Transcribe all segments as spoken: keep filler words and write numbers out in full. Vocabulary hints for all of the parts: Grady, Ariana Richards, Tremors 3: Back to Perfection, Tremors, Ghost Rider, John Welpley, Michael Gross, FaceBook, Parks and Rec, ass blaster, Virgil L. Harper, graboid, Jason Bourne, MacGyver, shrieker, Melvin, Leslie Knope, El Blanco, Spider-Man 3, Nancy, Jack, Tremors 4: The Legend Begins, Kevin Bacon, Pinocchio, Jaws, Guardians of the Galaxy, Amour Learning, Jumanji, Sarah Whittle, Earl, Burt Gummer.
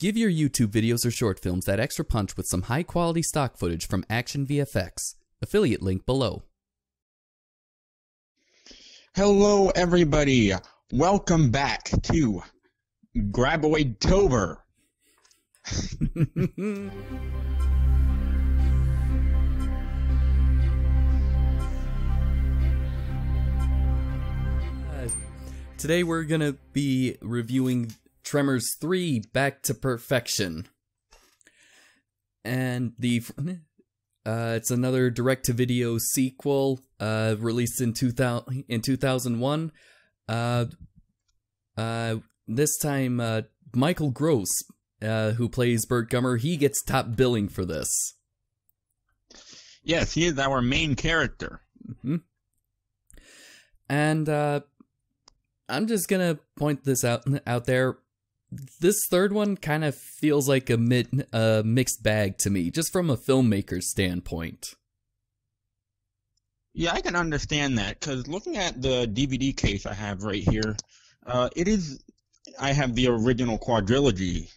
Give your YouTube videos or short films that extra punch with some high-quality stock footage from Action V F X. Affiliate link below. Hello, everybody. Welcome back to Graboid-tober. uh, today we're going to be reviewing Tremors three: Back to Perfection, and the uh, it's another direct-to-video sequel uh, released in two thousand in two thousand one. Uh, uh, this time, uh, Michael Gross, uh, who plays Burt Gummer, he gets top billing for this. Yes, he is our main character, mm-hmm. and uh, I'm just gonna point this out out there. This third one kind of feels like a mid, uh, mixed bag to me, just from a filmmaker's standpoint. Yeah, I can understand that, because looking at the D V D case I have right here, uh, it is, I have the original quadrilogy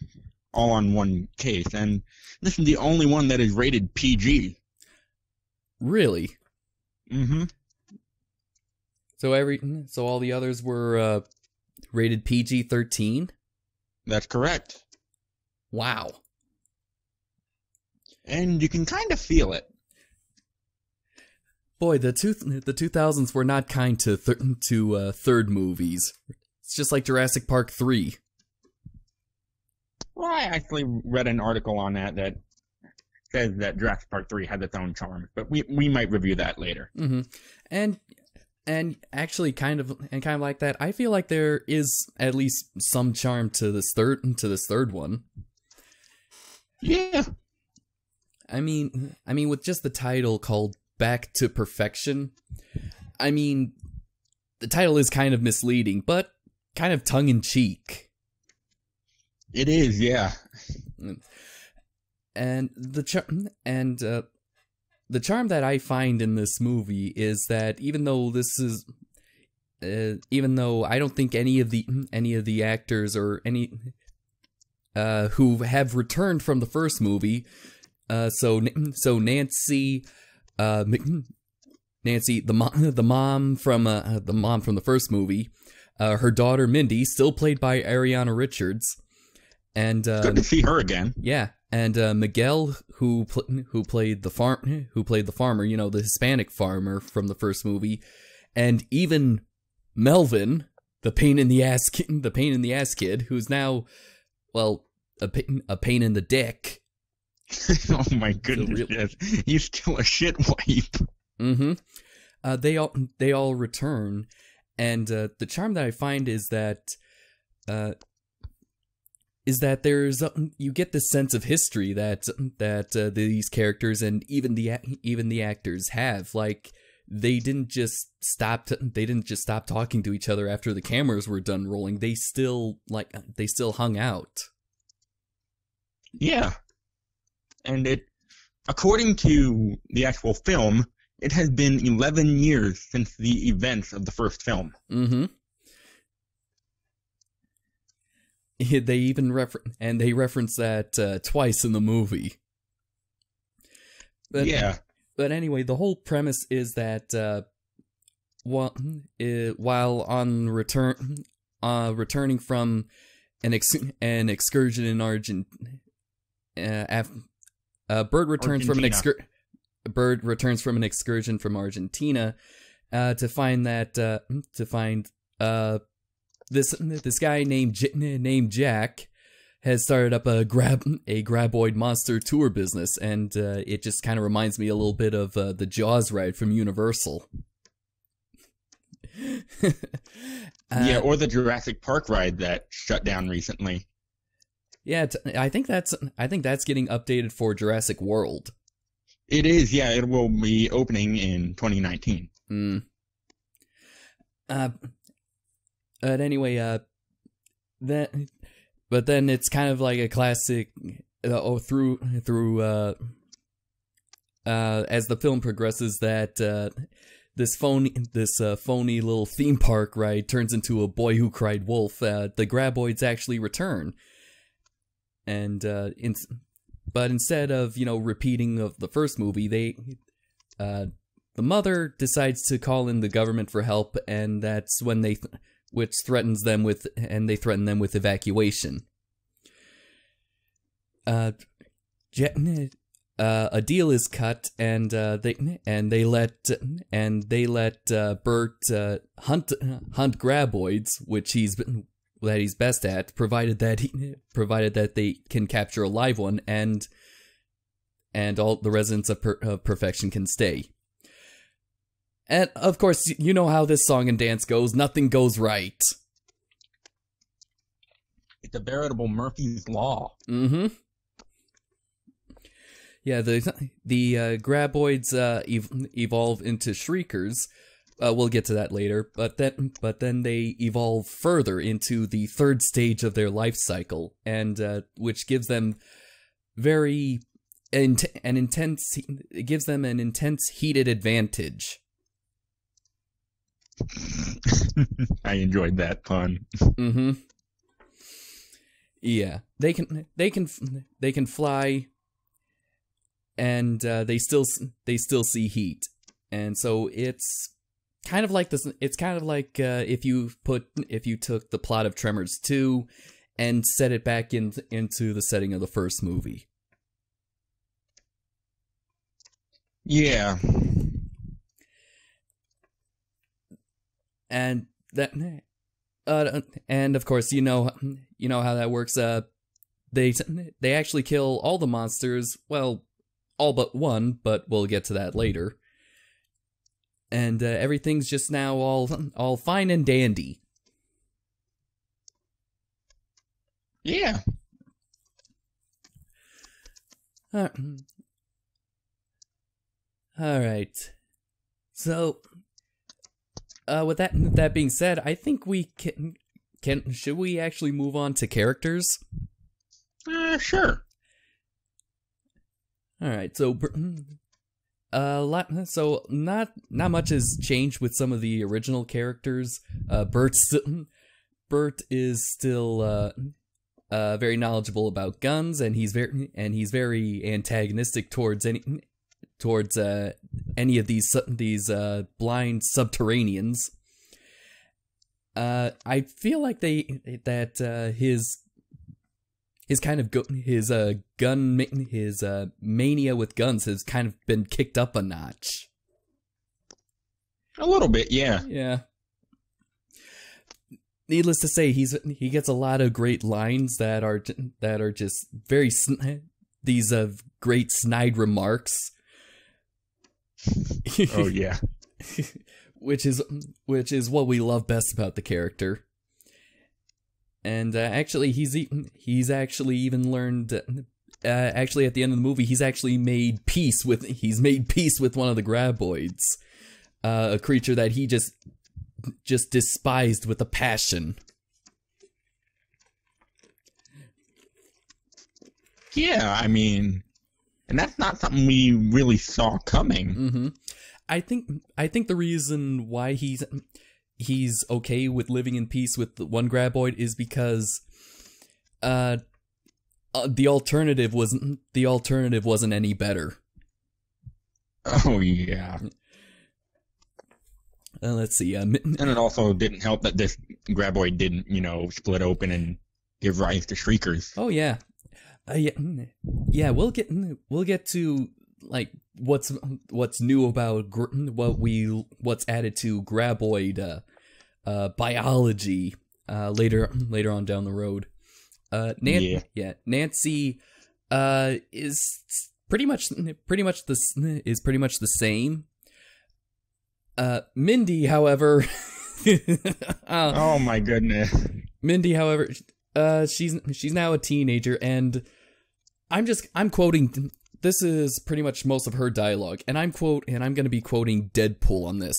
all on one case, and this is the only one that is rated P G. Really? Mm-hmm. So every, so all the others were uh, rated P G thirteen? That's correct. Wow. And you can kind of feel it. Boy, the two the two thousands were not kind to th to uh, third movies. It's just like Jurassic Park three. Well, I actually read an article on that that says that Jurassic Park three had its own charm, but we we might review that later. Mm-hmm. And. And actually, kind of, and kind of like that, I feel like there is at least some charm to this third, to this third one. Yeah. I mean, I mean, with just the title called "Back to Perfection," I mean, the title is kind of misleading, but kind of tongue in cheek. It is, yeah. And the char and. Uh, The charm that I find in this movie is that even though this is, uh, even though I don't think any of the any of the actors or any uh, who have returned from the first movie, uh, so so Nancy, uh, Nancy the mom the mom from uh, the mom from the first movie, uh, her daughter Mindy, still played by Ariana Richards, and uh, good to see her again. Yeah. And uh, Miguel, who pl who played the farm, who played the farmer, you know, the Hispanic farmer from the first movie, and even Melvin, the pain in the ass, kid, the pain in the ass kid, who's now, well, a pain, a pain in the dick. Oh my goodness! So really, yes. He's still a shit wipe. Mm-hmm. Uh, they all they all return, and uh, the charm that I find is that. Uh, Is that there's uh, you get this sense of history that that uh, these characters and even the even the actors have, like they didn't just stop t they didn't just stop talking to each other after the cameras were done rolling. They still like they still hung out. Yeah, and it, according to the actual film, it has been eleven years since the events of the first film. Mm-hmm. They even refer and they reference that uh, twice in the movie. But, yeah. But anyway, the whole premise is that uh, while uh, while on return uh, returning from an ex an excursion in Argent, uh, uh, Bird returns Argentina. from an excur Bird returns from an excursion from Argentina uh, to find that uh, to find. Uh, This this guy named J named Jack has started up a grab a graboid monster tour business, and uh, it just kind of reminds me a little bit of uh, the Jaws ride from Universal. uh, yeah, or the Jurassic Park ride that shut down recently. Yeah, t I think that's I think that's getting updated for Jurassic World. It is, yeah. It will be opening in twenty nineteen. Mm. Uh. But anyway, uh, that, but then it's kind of like a classic. Uh, oh, through through uh, uh, as the film progresses, that uh, this phony this uh, phony little theme park ride turns into a Boy Who Cried Wolf. Uh, the graboids actually return, and uh, in, but instead of you know repeating of the first movie, they uh, the mother decides to call in the government for help, and that's when they, th which threatens them with, and they threaten them with evacuation. Uh, uh a deal is cut, and uh, they and they let and they let uh, Burt uh, hunt hunt graboids, which he's been. that he's best at, provided that he provided that they can capture a live one, and and all the residents of, per, of Perfection can stay. And of course, you know how this song and dance goes. Nothing goes right. It's a veritable Murphy's Law. Mm-hmm. Yeah, the the uh, graboids uh, ev evolve into shriekers. Uh, we'll get to that later, but then, but then they evolve further into the third stage of their life cycle, and uh, which gives them very in an intense. It gives them an intense heated advantage. I enjoyed that pun. Mm-hmm. Yeah, they can, they can, they can fly, and uh, they still, they still see heat, and so it's. Kind of like this. It's kind of like uh, if you put if you took the plot of Tremors two and set it back in into the setting of the first movie. Yeah. And that, uh, and of course you know you know how that works. Uh, they they actually kill all the monsters. Well, all but one, but we'll get to that later. And uh, everything's just now all all fine and dandy. Yeah. Uh, all right. So, uh, with that that being said, I think we can can should we actually move on to characters? Uh, sure. All right. So. A lot, so not not much has changed with some of the original characters. Uh, Burt Burt is still uh, uh, very knowledgeable about guns, and he's very and he's very antagonistic towards any towards uh, any of these these uh, blind subterraneans. Uh, I feel like they that uh, his His kind of go his uh gun his uh mania with guns has kind of been kicked up a notch. A little bit, yeah. Yeah. Needless to say, he's he gets a lot of great lines that are that are just very sn these uh great snide remarks. Oh yeah. which is which is what we love best about the character. And uh, actually, he's he's actually even learned. Uh, actually, at the end of the movie, he's actually made peace with he's made peace with one of the graboids, uh, a creature that he just just despised with a passion. Yeah, I mean, and that's not something we really saw coming. Mm-hmm. I think I think the reason why he's. he's okay with living in peace with the one graboid is because uh, uh the alternative wasn't the alternative wasn't any better. Oh yeah. Uh, let's see. Um, and it also didn't help that this graboid didn't, you know, split open and give rise to shriekers. Oh yeah. Uh, yeah. Yeah, we'll get we'll get to like what's what's new about what we what's added to graboid uh, uh, biology uh, later later on down the road. Uh, Nan yeah. yeah, Nancy uh, is pretty much pretty much the is pretty much the same. Uh, Mindy, however, uh, oh my goodness, Mindy, however, uh, she's she's now a teenager, and I'm just I'm quoting. This is pretty much most of her dialogue, and I'm quote, and I'm going to be quoting Deadpool on this.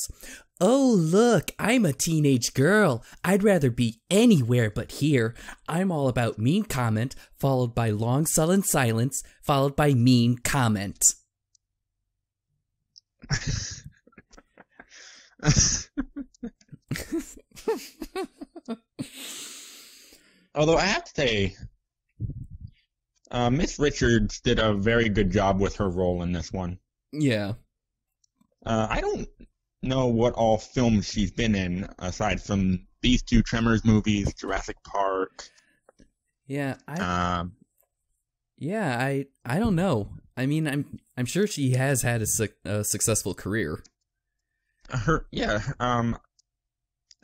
Oh look, I'm a teenage girl. I'd rather be anywhere but here. I'm all about mean comment, followed by long sullen silence, followed by mean comment. Although I have to say, Uh, Miss Richards did a very good job with her role in this one. Yeah. Uh, I don't know what all films she's been in, aside from these two Tremors movies, Jurassic Park. Yeah, I... Uh, yeah, I I don't know. I mean, I'm I'm sure she has had a, su a successful career. Her yeah. Um,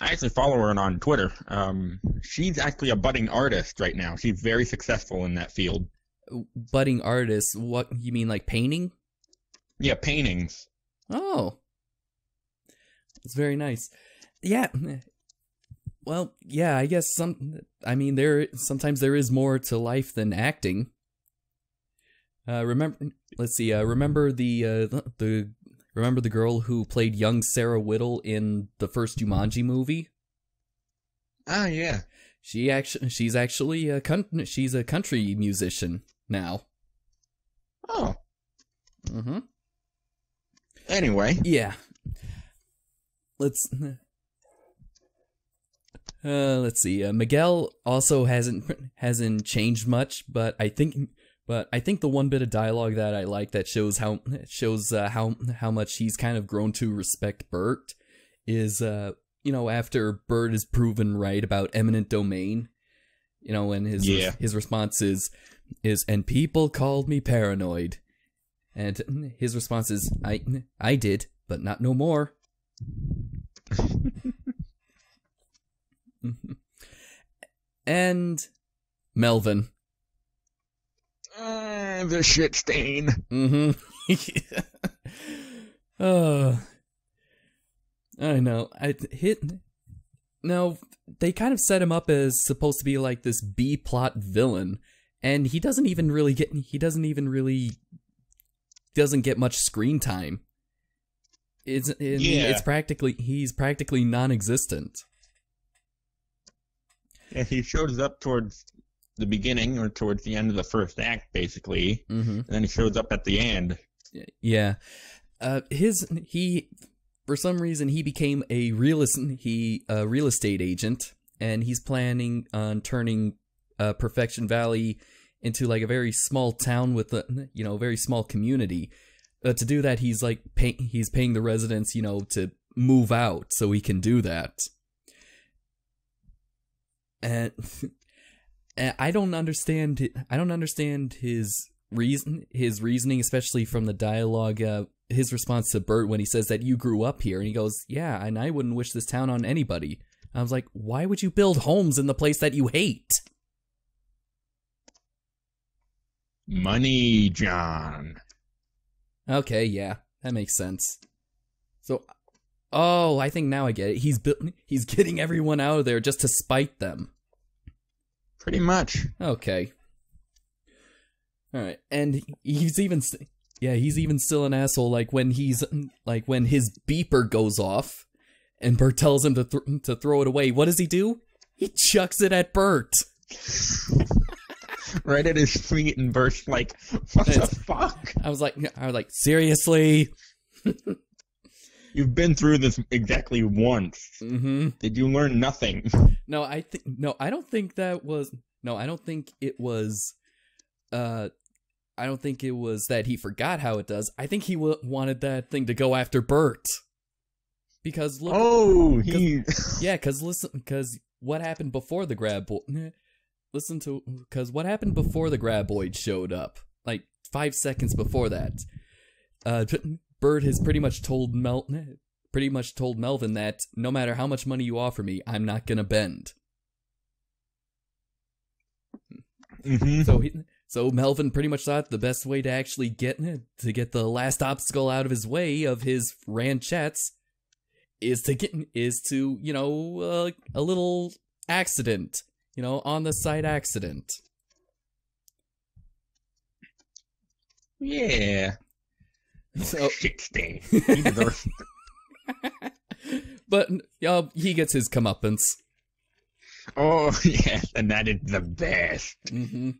I actually follow her on Twitter. Um, she's actually a budding artist right now. She's very successful in that field. Budding artist? What you mean, like painting? Yeah, paintings. Oh, that's very nice. Yeah. Well, yeah. I guess some. I mean, there sometimes there is more to life than acting. Uh, remember, let's see. Uh, remember the uh, the remember the girl who played young Sarah Whittle in the first Jumanji movie? Ah, yeah. She actually, she's actually a con she's a country musician now. Oh. Mm-hmm. Anyway. Yeah. Let's. Uh, let's see. Uh, Miguel also hasn't hasn't changed much, but I think. But I think the one bit of dialogue that I like that shows how shows uh, how how much he's kind of grown to respect Burt is uh, you know, after Burt is proven right about eminent domain, you know, and his yeah. his response is is and people called me paranoid, and his response is I I did, but not no more. And Melvin. Uh, the shit stain. Mm-hmm. yeah. uh, I know. I hit. Now they kind of set him up as supposed to be like this B plot villain, and he doesn't even really get. He doesn't even really. Doesn't get much screen time. It's it, yeah. It's practically he's practically non-existent. Yeah, he shows up towards the beginning or towards the end of the first act, basically, mm-hmm. and then he shows up at the end. Yeah, uh, his he for some reason he became a realist he a real estate agent, and he's planning on turning uh, Perfection Valley into like a very small town with a you know very small community. Uh, to do that, he's like pay, he's paying the residents you know to move out so he can do that, and. I don't understand. I don't understand his reason, his reasoning, especially from the dialogue. Uh, his response to Burt when he says that you grew up here, and he goes, "Yeah, and I wouldn't wish this town on anybody." I was like, "Why would you build homes in the place that you hate?" Money, John. Okay, yeah, that makes sense. So, oh, I think now I get it. He's bu- he's getting everyone out of there just to spite them. Pretty much. Okay. All right, and he's even, yeah, he's even still an asshole. Like when he's, like when his beeper goes off, and Burt tells him to th to throw it away. What does he do? He chucks it at Burt. Right at his feet, and Burt's like, "What the fuck?" I was like, I was like, seriously. You've been through this exactly once. Mm-hmm. Did you learn nothing? No, I think no, I don't think that was no, I don't think it was uh I don't think it was that he forgot how it does. I think he w wanted that thing to go after Burt. Because look Oh, he cause, Yeah, cuz listen cuz what happened before the graboid Listen to cuz what happened before the graboid showed up? Like five seconds before that. Uh Burt has pretty much told Mel, pretty much told Melvin that no matter how much money you offer me, I'm not gonna bend. Mm-hmm. So he, so Melvin pretty much thought the best way to actually get to get the last obstacle out of his way of his ranchettes is to get is to you know uh, a little accident, you know, on the side accident. Yeah. So, sixteen. He deserves it. But uh, he gets his comeuppance. Oh yes, and that is the best. Mm-hmm.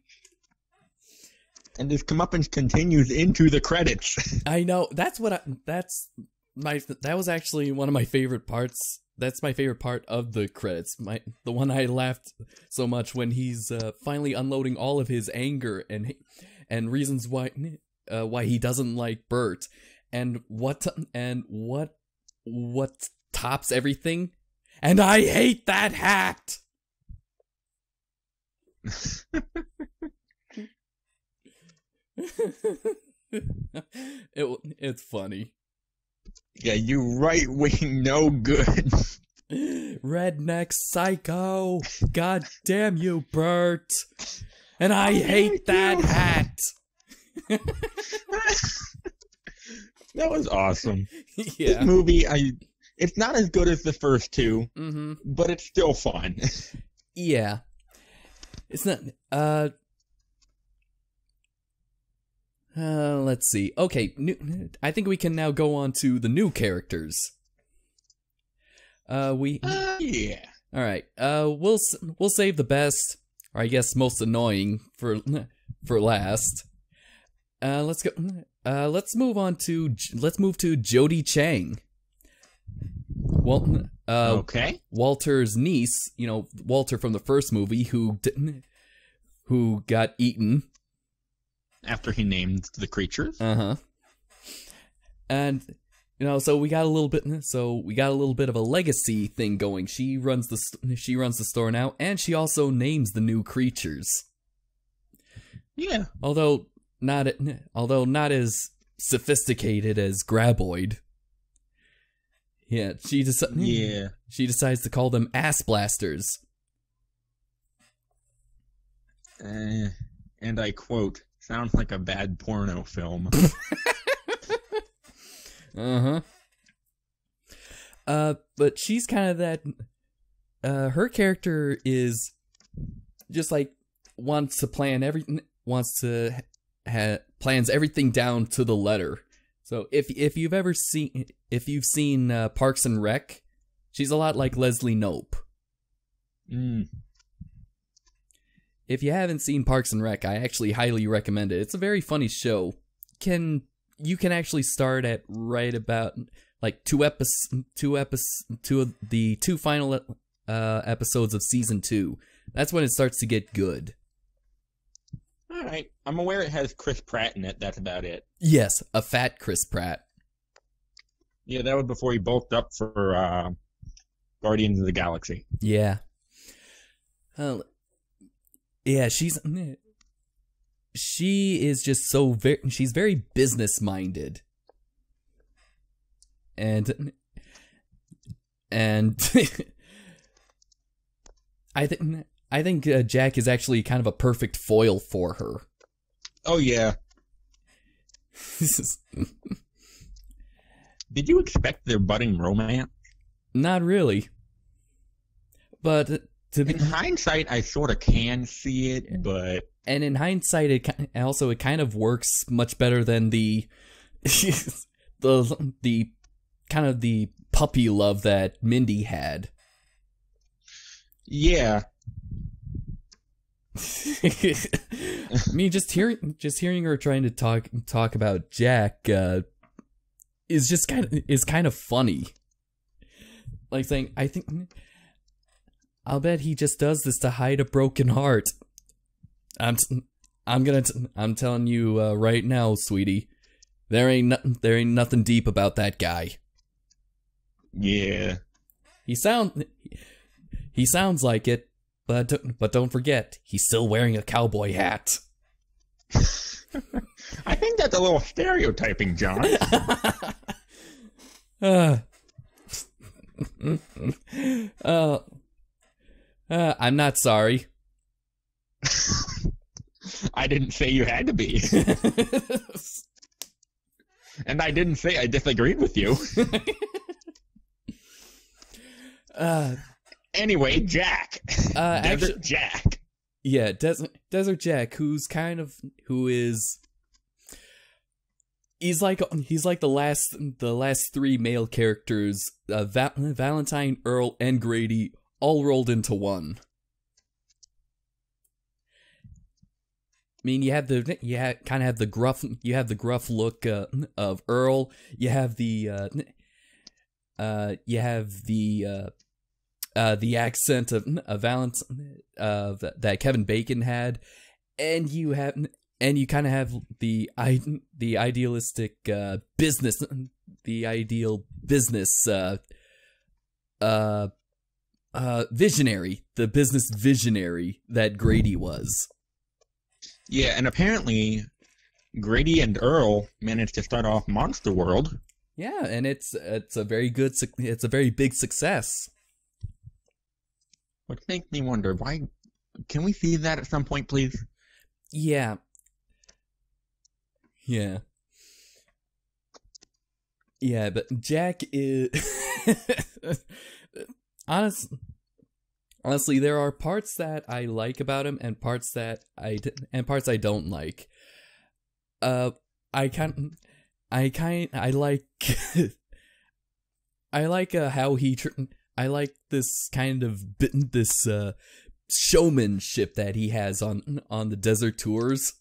And his comeuppance continues into the credits. I know. That's what. I, that's my. That was actually one of my favorite parts that's my favorite part of the credits. My the one I laughed so much when he's uh, finally unloading all of his anger and and reasons why uh, why he doesn't like Burt, and what and what what tops everything. And I hate that hat. it it's funny. Yeah, you right wing, no good. Redneck psycho. God damn you, Burt. And I, I hate, hate that you. hat. That was awesome. Yeah. This movie, I. It's not as good as the first two, mm-hmm. but it's still fun. Yeah. It's not... Uh, uh, let's see. Okay, new, I think we can now go on to the new characters. Uh, we... Uh, yeah. Alright, uh, we'll, we'll save the best, or I guess most annoying, for, for last. Uh, let's go... Uh, let's move on to... Let's move to Jodi Chang. Well, uh, okay. Walter's niece, you know, Walter from the first movie, who didn't, who got eaten after he named the creatures. Uh huh. And you know, so we got a little bit, so we got a little bit of a legacy thing going. She runs the she runs the store now, and she also names the new creatures. Yeah. Although not, although not as sophisticated as Graboid. Yeah, she deci- Yeah, she decides to call them ass blasters. Uh, and I quote, "Sounds like a bad porno film." Uh-huh. Uh, but she's kind of that. Uh, her character is just like wants to plan everything, wants to ha plans everything down to the letter. So if if you've ever seen if you've seen uh, Parks and Rec, she's a lot like Leslie Knope. Mm. If you haven't seen Parks and Rec, I actually highly recommend it. It's a very funny show. Can you can actually start at right about like two episodes, two episodes, two of the two final uh, episodes of season two. That's when it starts to get good. All right, I'm aware it has Chris Pratt in it. That's about it. Yes, a fat Chris Pratt. Yeah, that was before he bulked up for uh, Guardians of the Galaxy. Yeah. Uh, yeah, she's she is just so very she's very business minded, and and I think. I think uh, Jack is actually kind of a perfect foil for her. Oh, yeah. Did you expect their budding romance? Not really. But to be... In hindsight, I sort of can see it, but... And in hindsight, it also it kind of works much better than the... the, the kind of the puppy love that Mindy had. Yeah. I mean, just hearing just hearing her trying to talk talk about Jack uh, is just kind of is kind of funny. Like saying, "I think I'll bet he just does this to hide a broken heart." I'm t I'm gonna t I'm telling you uh, right now, sweetie, there ain't no there ain't nothing deep about that guy. Yeah, he sound he sounds like it. But don't, but don't forget, he's still wearing a cowboy hat. I think that's a little stereotyping, John. uh, uh, uh, I'm not sorry. I didn't say you had to be. And I didn't say I disagreed with you. uh... Anyway, Jack. Uh, Desert actually, Jack. Yeah, Des Desert Jack, who's kind of who is he's like he's like the last the last three male characters, uh, Va Valentine, Earl, and Grady, all rolled into one. I mean, you have the you kind of have the gruff you have the gruff look uh, of Earl. You have the uh, uh, you have the uh, uh, the accent of uh, Valentine uh, that Kevin Bacon had, and you have and you kind of have the the idealistic uh, business, the ideal business uh, uh, uh, visionary, the business visionary that Grady was. Yeah, and apparently Grady and Earl managed to start off Monster World. Yeah, and it's it's a very good it's a very big success. Which makes me wonder, why can we see that at some point, please? Yeah. Yeah. Yeah, but Jack is honest honestly, there are parts that I like about him and parts that I and parts I don't like. Uh, I can't. I kind. I like. I like uh, how he. Tr I like this kind of bit, this uh, showmanship that he has on on the desert tours.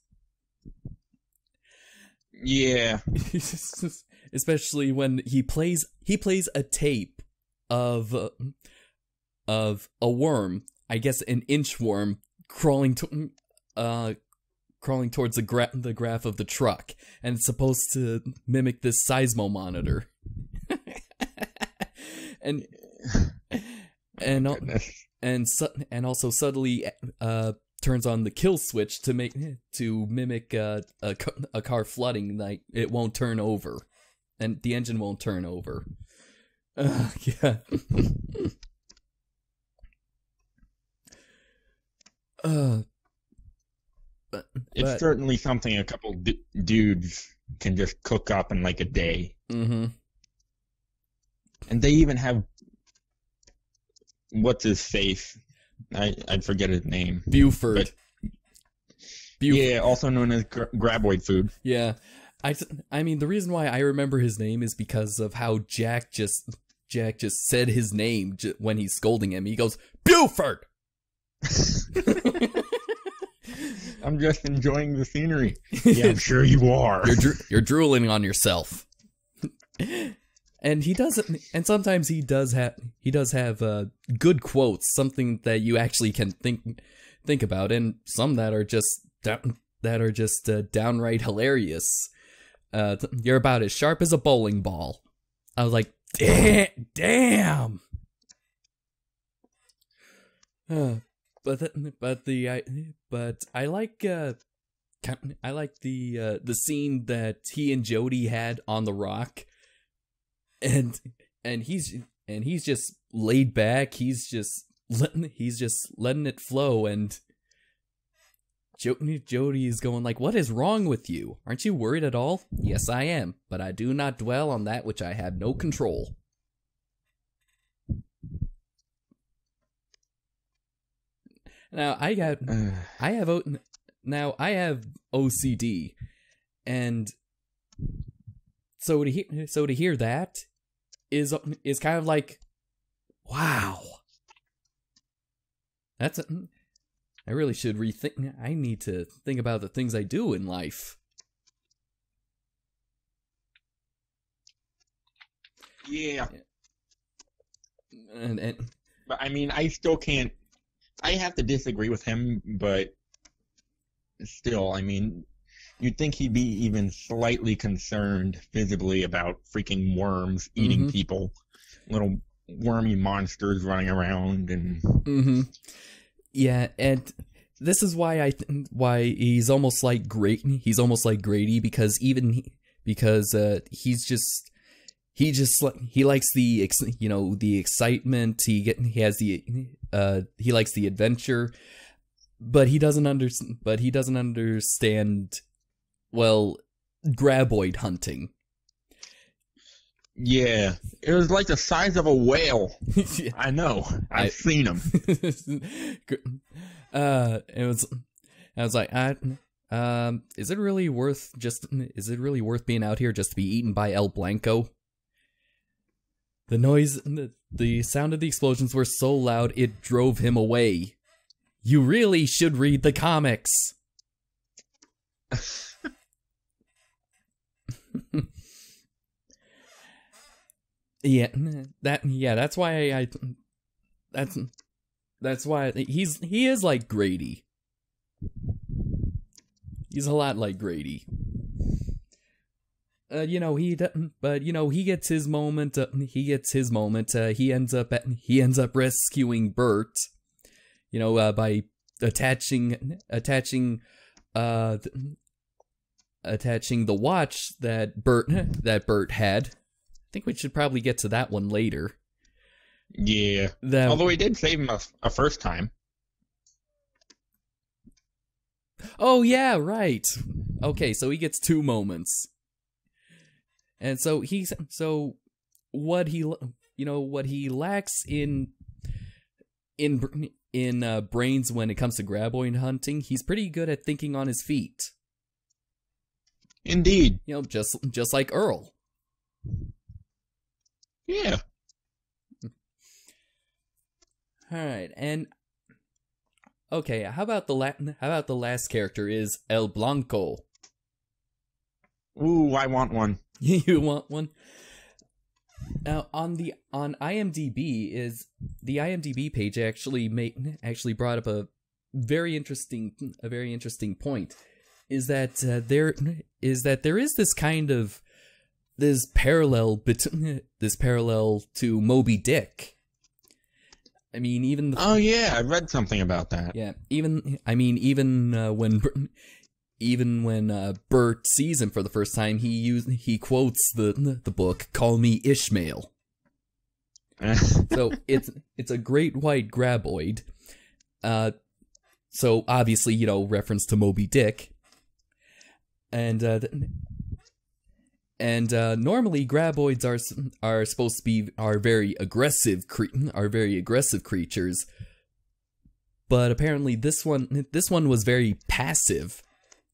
Yeah, especially when he plays. He plays a tape of uh, of a worm. I guess an inchworm crawling to. Uh, crawling towards the, gra the graph of the truck, and it's supposed to mimic this seismometer. and and oh and su and also subtly uh, turns on the kill switch to make to mimic uh, a ca a car flooding, like it won't turn over, and the engine won't turn over. Uh, yeah. uh. But, it's but, certainly something a couple d dudes can just cook up in like a day. Mm-hmm. And they even have what's his face? I I forget his name. Buford. But, Buford. Yeah, also known as gra graboid food. Yeah, I I mean the reason why I remember his name is because of how Jack just Jack just said his name j when he's scolding him. He goes Buford. I'm just enjoying the scenery. Yeah, I'm sure you are. You're, dro you're drooling on yourself. And he doesn't. And sometimes he does have. He does have uh, good quotes, something that you actually can think think about, and some that are just down, that are just uh, downright hilarious. Uh, you're about as sharp as a bowling ball. I was like, damn, damn. Uh. But the, but the I but I like uh I like the uh, the scene that he and Jody had on the rock, and and he's and he's just laid back. He's just letting he's just letting it flow, and Jody Jody is going like, "What is wrong with you? Aren't you worried at all?" "Yes, I am, but I do not dwell on that which I have no control." Now I got, I have o now I have O C D, and so to he so to hear that is is kind of like, wow, that's a, I really should rethink. I need to think about the things I do in life. Yeah, and, and but I mean, I still can't. I have to disagree with him, but still, I mean, you'd think he'd be even slightly concerned visibly about freaking worms eating mm-hmm. people, little wormy monsters running around, and mm-hmm. yeah, and this is why I th why he's almost like great he's almost like Grady, because even he, because uh, he's just. He just he likes the you know the excitement. He get he has the uh he likes the adventure, but he doesn't under but he doesn't understand well graboid hunting. Yeah, it was like the size of a whale. Yeah. I know. I've I, seen him. uh, it was. I was like, I. Um, is it really worth just? Is it really worth being out here just to be eaten by El Blanco? The noise, the, the sound of the explosions were so loud it drove him away. You really should read the comics. Yeah, that yeah, that's why I that's that's why he's he is like Grady. He's a lot like Grady. Uh, you know he doesn't, but you know he gets his moment. Uh, he gets his moment. Uh, he ends up at, he ends up rescuing Burt. You know uh, by attaching attaching uh th attaching the watch that Burt that Burt had. I think we should probably get to that one later. Yeah. That, although he did save him a, a first time. Oh yeah, right. Okay, so he gets two moments. And so he's so what he you know what he lacks in in in uh, brains when it comes to graboid hunting, he's pretty good at thinking on his feet. Indeed, you know, just just like Earl. Yeah. All right, and okay, how about the la how about the last character is El Blanco? Ooh, I want one. You want one? Now on the on IMDb is the IMDb page actually make actually brought up a very interesting a very interesting point is that uh, there is that there is this kind of this parallel between this parallel to Moby Dick. I mean, even the, oh yeah, I read something about that. Yeah, even I mean, even uh, when. Even when uh, Burt sees him for the first time, he use, he quotes the the book, "Call Me Ishmael." So it's it's a great white graboid. Uh, so obviously, you know, reference to Moby Dick. And uh, and uh, normally, graboids are are supposed to be are very aggressive cre are very aggressive creatures. But apparently, this one this one was very passive.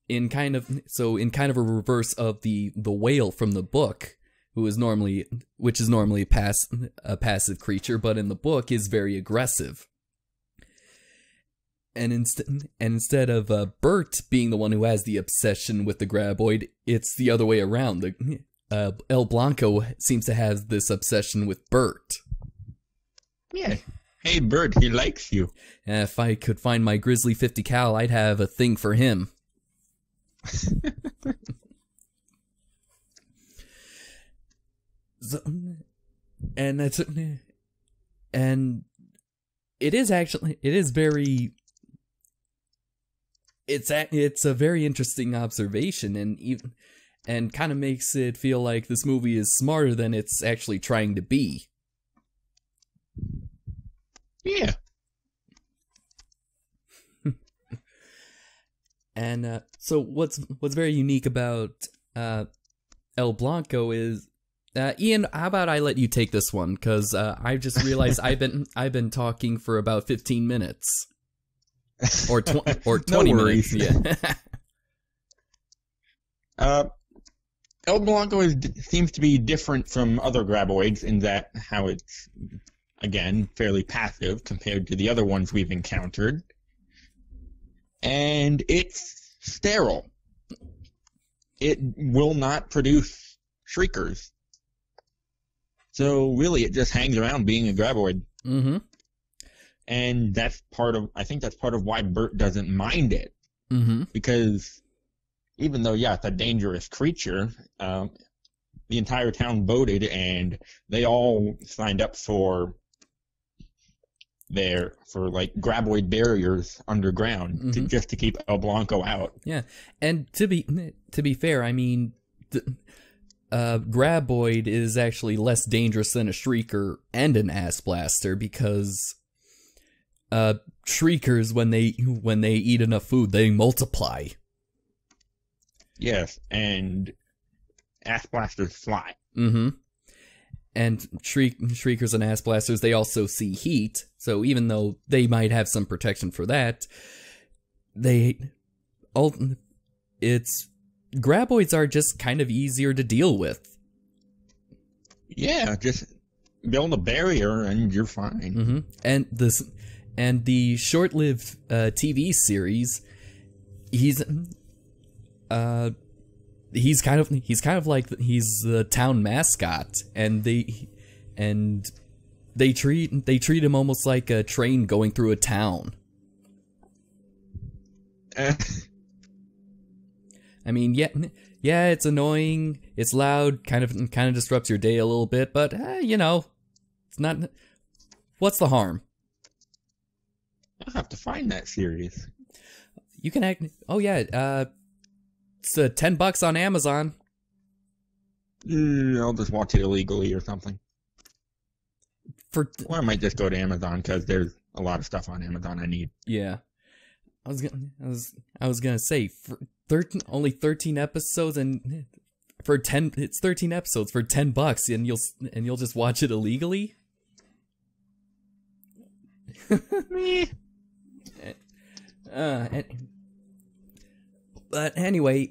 In kind of so in kind of a reverse of the the whale from the book, who is normally which is normally a pass a passive creature, but in the book is very aggressive. And instead and instead of uh, Burt being the one who has the obsession with the graboid, it's the other way around. The uh, El Blanco seems to have this obsession with Burt. Yeah. Hey Burt, he likes you. And if I could find my Grizzly fifty cal, I'd have a thing for him. so, and that's and it is actually it is very it's a, it's a very interesting observation and even and kind of makes it feel like this movie is smarter than it's actually trying to be. Yeah. And uh, so, what's what's very unique about uh, El Blanco is, uh, Ian. How about I let you take this one? Because uh, I just realized I've been I've been talking for about fifteen minutes, or tw or twenty no minutes. Yeah. uh, El Blanco is seems to be different from other graboids in that how it's again fairly passive compared to the other ones we've encountered. And it's sterile. It will not produce shriekers. So really it just hangs around being a graboid. Mm-hmm. And that's part of I think that's part of why Burt doesn't mind it. Mm-hmm. Because even though, yeah, it's a dangerous creature, um, the entire town voted and they all signed up for there for like graboid barriers underground mm-hmm. to, just to keep El Blanco out. Yeah, and to be to be fair, I mean, the, uh, graboid is actually less dangerous than a shrieker and an ass blaster because uh, shriekers when they when they eat enough food they multiply. Yes, and ass blasters fly. Mm-hmm. And shriek, shriekers and ass blasters, they also see heat. So even though they might have some protection for that, they all it's graboids are just kind of easier to deal with. Yeah, just build a barrier and you're fine. Mm-hmm. And this and the short-lived uh, T V series, he's uh. He's kind of he's kind of like he's the town mascot, and they and they treat they treat him almost like a train going through a town. I mean, yeah, yeah, it's annoying, it's loud, kind of kind of disrupts your day a little bit, but eh, you know, it's not. What's the harm? I'll have to find that series. You can act. Oh yeah, uh, it's uh, ten bucks on Amazon. Mm, I'll just watch it illegally or something. For or I might just go to Amazon because there's a lot of stuff on Amazon I need. Yeah, I was gonna, I was, I was gonna say for thirteen, only thirteen episodes, and for ten, it's thirteen episodes for ten bucks, and you'll and you'll just watch it illegally. Me. Uh, and, but anyway,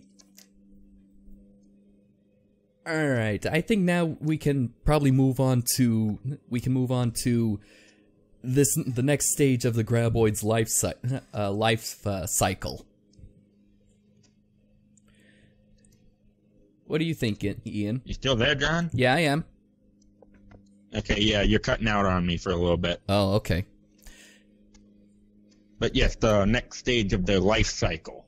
all right. I think now we can probably move on to we can move on to this the next stage of the graboid's life uh, life uh, cycle. What are you thinking, Ian? You still there, John? Yeah, I am. Okay, yeah, you're cutting out on me for a little bit. Oh, okay. But yes, the next stage of their life cycle.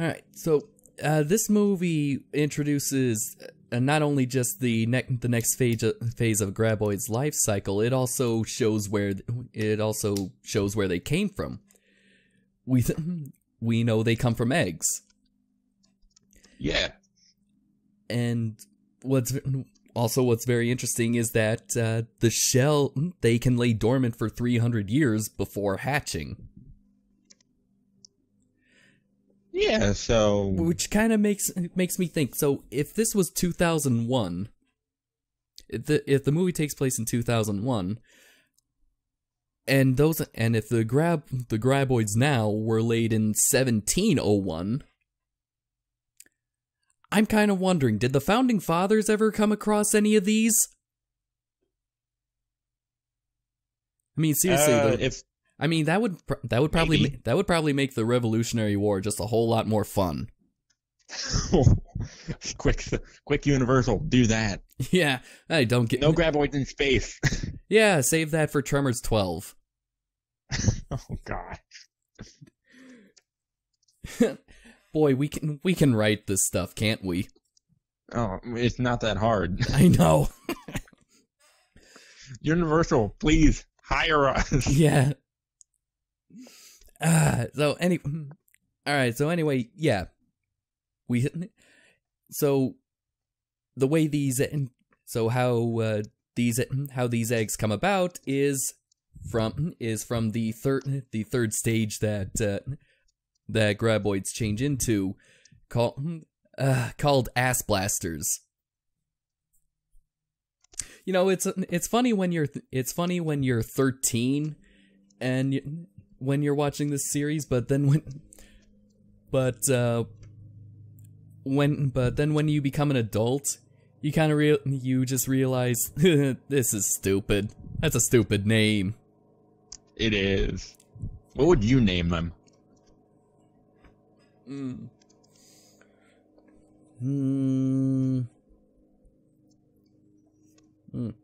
All right, so uh, this movie introduces uh, not only just the next the next phase of, phase of Graboid's life cycle, it also shows where it also shows where they came from. We th we know they come from eggs. Yeah. And what's also what's very interesting is that uh, the shell, they can lay dormant for three hundred years before hatching. Yeah, so... Which kind of makes makes me think, so if this was two thousand one, if the, if the movie takes place in two thousand one, and those and if the grab the graboids now were laid in seventeen oh one... I'm kind of wondering, did the Founding Fathers ever come across any of these? I mean, seriously, uh, the, if I mean that would that would probably maybe. that would probably make the Revolutionary War just a whole lot more fun. quick, quick, Universal, do that. Yeah, I don't get no graboids in space. Yeah, save that for Tremors twelve. Oh God. Boy, we can we can write this stuff, can't we? Oh, it's not that hard. I know. Universal, please hire us. Yeah. Uh, so any, all right. So anyway, yeah, we. So the way these so how uh, these how these eggs come about is from is from the third the third stage that. Uh, that graboids change into, call, uh, called ass blasters. You know, it's it's funny when you're it's funny when you're thirteen, and you, when you're watching this series, but then when, but uh, when but then when you become an adult, you kind of real you just realize this is stupid. That's a stupid name. It is. What would you name them? Mm. Mm. Mm.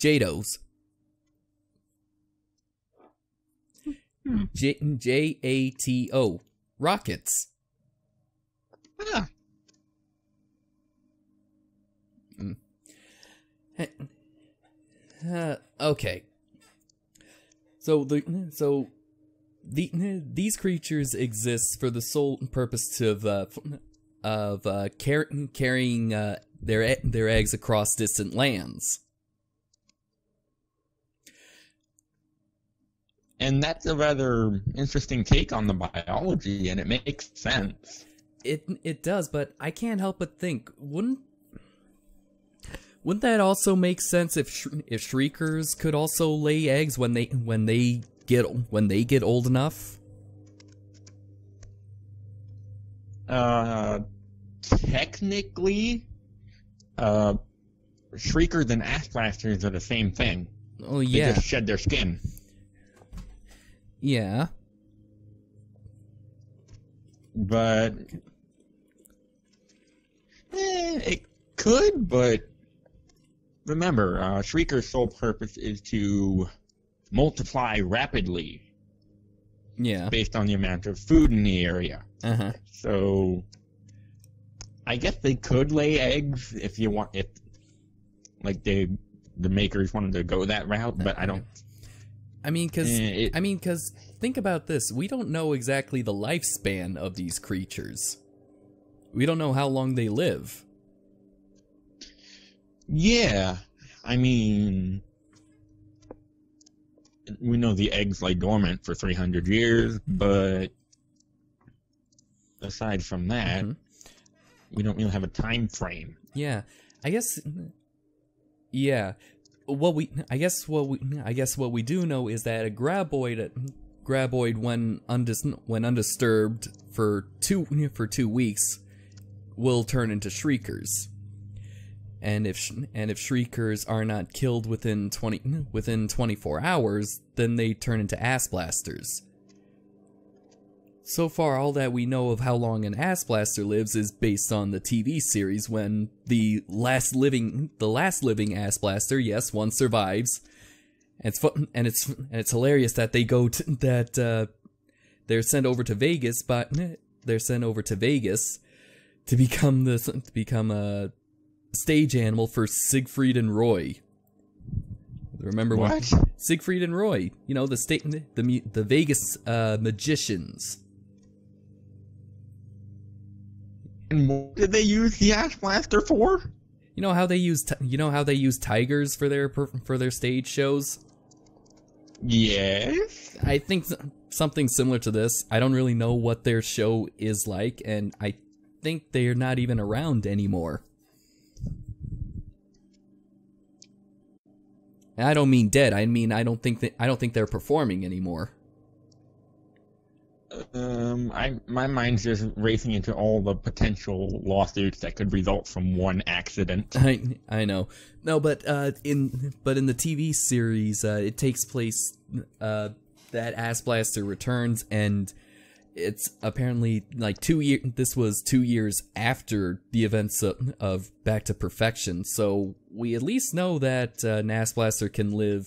Jados. J J A T O. Rockets. Ah. Mm. Uh, okay. So the so the these creatures exist for the sole purpose of uh, of uh, car carrying uh, their their eggs across distant lands, and that's a rather interesting take on the biology, and it makes sense. It it does, but I can't help but think, wouldn't Wouldn't that also make sense if sh if shriekers could also lay eggs when they when they get when they get old enough? Uh, technically, uh, shriekers and ass blasters are the same thing. Oh yeah, they just shed their skin. Yeah, but could, but remember, uh, Shrieker's sole purpose is to multiply rapidly. Yeah. Based on the amount of food in the area. Uh-huh. So, I guess they could lay eggs if you want, if, like, they, the makers wanted to go that route, but I don't... I mean, because, eh, I mean, because, think about this, we don't know exactly the lifespan of these creatures. We don't know how long they live. Yeah, I mean... We know the eggs lay dormant for three hundred years, but aside from that, mm-hmm. we don't really have a time frame. Yeah, I guess. Yeah, what we I guess what we I guess what we do know is that a graboid graboid when undis when undisturbed for two for two weeks will turn into shriekers. And if and if shriekers are not killed within twenty-four hours, then they turn into ass blasters. So far, all that we know of how long an ass blaster lives is based on the T V series. When the last living the last living ass blaster, yes, one survives. And it's fun, and it's and it's hilarious that they go to, that uh, they're sent over to Vegas, but they're sent over to Vegas to become the to become a. stage animal for Siegfried and Roy. Remember what? When Siegfried and Roy, you know, the state, the the Vegas uh, magicians. And what did they use the ass blaster for? You know how they use t you know how they use tigers for their for their stage shows. Yes. I think something similar to this. I don't really know what their show is like, and I think they're not even around anymore. I don't mean dead. I mean I don't think that I don't think they're performing anymore. Um, I my mind's just racing into all the potential lawsuits that could result from one accident. I I know. No, but uh, in but in the T V series, uh, it takes place. Uh, that ass blaster returns, and it's apparently like two year. This was two years after the events of, of Back to Perfection, so. We at least know that uh, an ass blaster can live,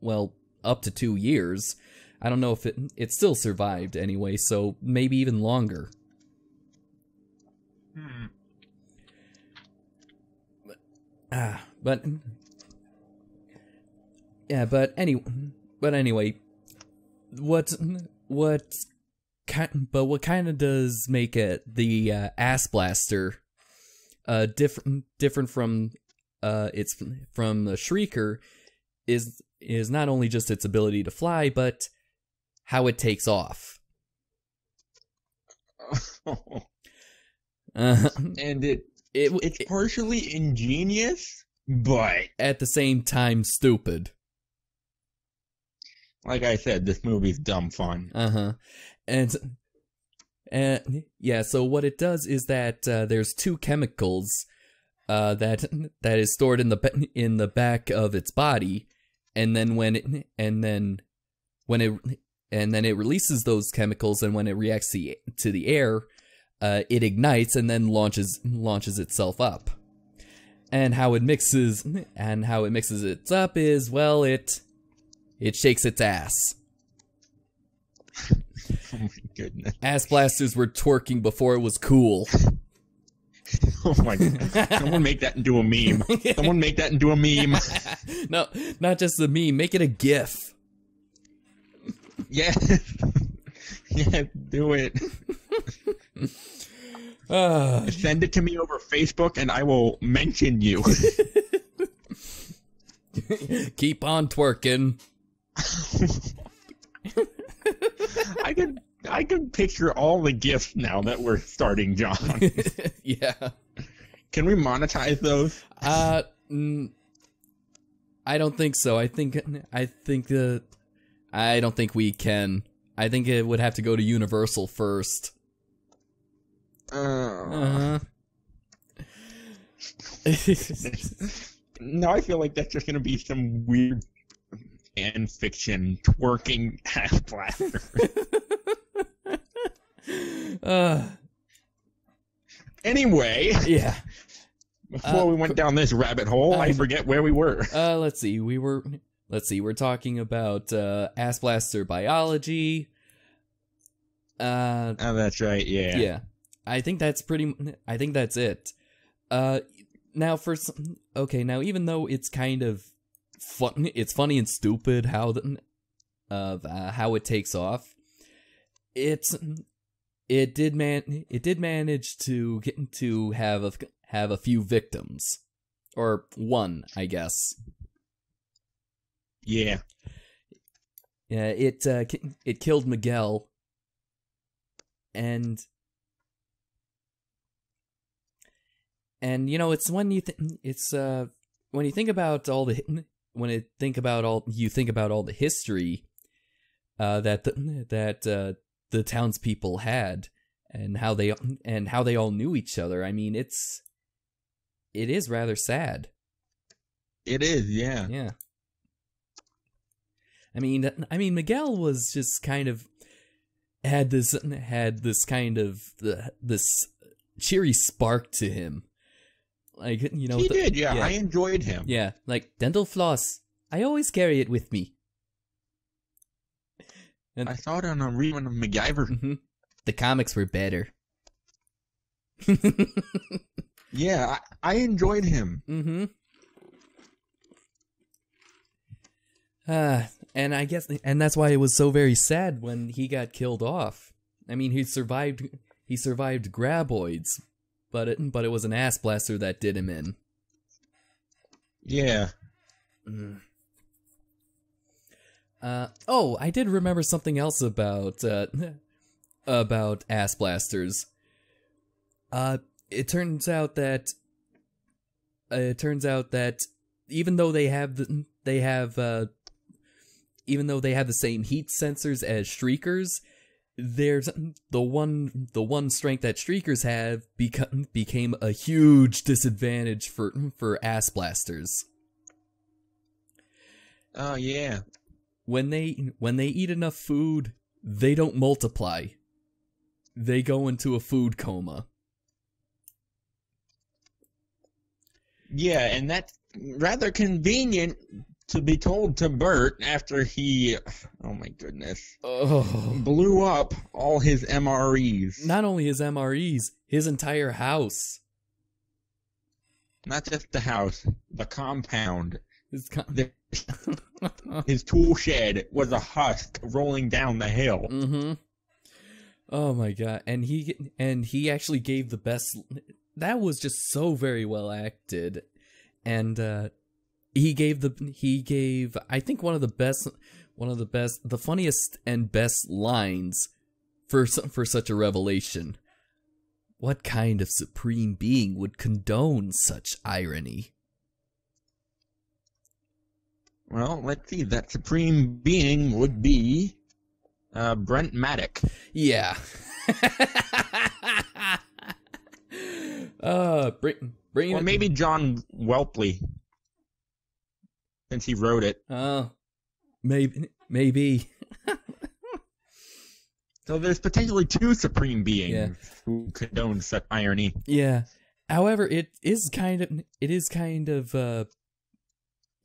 well, up to two years. I don't know if it it still survived anyway, so maybe even longer. Hmm. But, ah, but yeah, but anyway, but anyway, what what kind? But what kind of does make it the uh, ass blaster uh, different different from? Uh, it's from the Shrieker is is not only just its ability to fly, but how it takes off. Oh. Uh, and it, it it's it, partially ingenious, but at the same time stupid. Like I said, this movie's dumb fun. Uh huh. And and yeah, so what it does is that uh, there's two chemicals. Uh, that that is stored in the in the back of its body, and then when it, and then when it and then it releases those chemicals, and when it reacts to, to the air, uh, it ignites and then launches launches itself up. And how it mixes and how it mixes it up is, well, it it shakes its ass. Oh my goodness! Ass blasters were twerking before it was cool. Oh my god. Someone make that into a meme. Someone make that into a meme. No, not just a meme. Make it a GIF. Yes. Yeah, do it. Uh, Send it to me over Facebook and I will mention you. Keep on twerking. I could... I can picture all the GIFs now that we're starting, John. Yeah. Can we monetize those? Uh, mm, I don't think so. I think I think the uh, I don't think we can. I think it would have to go to Universal first. Uh. uh -huh. Now I feel like that's just gonna be some weird fan fiction twerking ass blaster. Uh, anyway, yeah, Before uh, we went down this rabbit hole, I, I forget where we were. Uh, let's see. We were. Let's see. We're talking about uh, ass blaster biology. Uh, oh, that's right. Yeah. Yeah. I think that's pretty. I think that's it. Uh, now for some, okay. Now even though it's kind of fun, it's funny and stupid how the, uh, uh how it takes off. It's it did man it did manage to get to have a have a few victims, or one, I guess. Yeah. Yeah. It uh, it killed Miguel. And. And you know, it's when you th it's uh when you think about all the when it think about all you think about all the history uh that the, that uh the townspeople had and how they and how they all knew each other. I mean, it's it is rather sad. It is, yeah. Yeah. I mean, I mean Miguel was just kind of had this had this kind of uh, this cheery spark to him. Like, you know, he the, did, yeah, yeah. I enjoyed him. Yeah, like dental floss. I always carry it with me. And I saw it on a reading of MacGyver. Mm-hmm. The comics were better. Yeah, I, I enjoyed him. Mm-hmm. Uh, and I guess, and that's why it was so very sad when he got killed off. I mean, he survived. He survived graboids. But it, but it was an ass blaster that did him in. Yeah. Mm. Uh, oh, I did remember something else about uh, about ass blasters. Uh, it turns out that uh, it turns out that even though they have the, they have uh, even though they have the same heat sensors as shriekers. There's the one the one strength that shriekers have become became a huge disadvantage for for ass blasters. Oh yeah. When they when they eat enough food, they don't multiply. They go into a food coma. Yeah, and that's rather convenient to be told to Burt after he, oh my goodness, oh. blew up all his M R Es. Not only his M R Es, his entire house. Not just the house, the compound. His, com the, his tool shed was a husk rolling down the hill. Mm-hmm. Oh my god, and he and he actually gave the best. That was just so very well acted, and. uh He gave the he gave I think one of the best one of the best the funniest and best lines for for such a revelation. What kind of supreme being would condone such irony? Well, let's see. That supreme being would be uh, Brent Maddock. Yeah. uh, bring bring. Or maybe John Welpley. Since he wrote it. Oh, uh, maybe. maybe. So there's potentially two supreme beings yeah. who condone such irony. Yeah. However, it is kind of. It is kind of. Uh,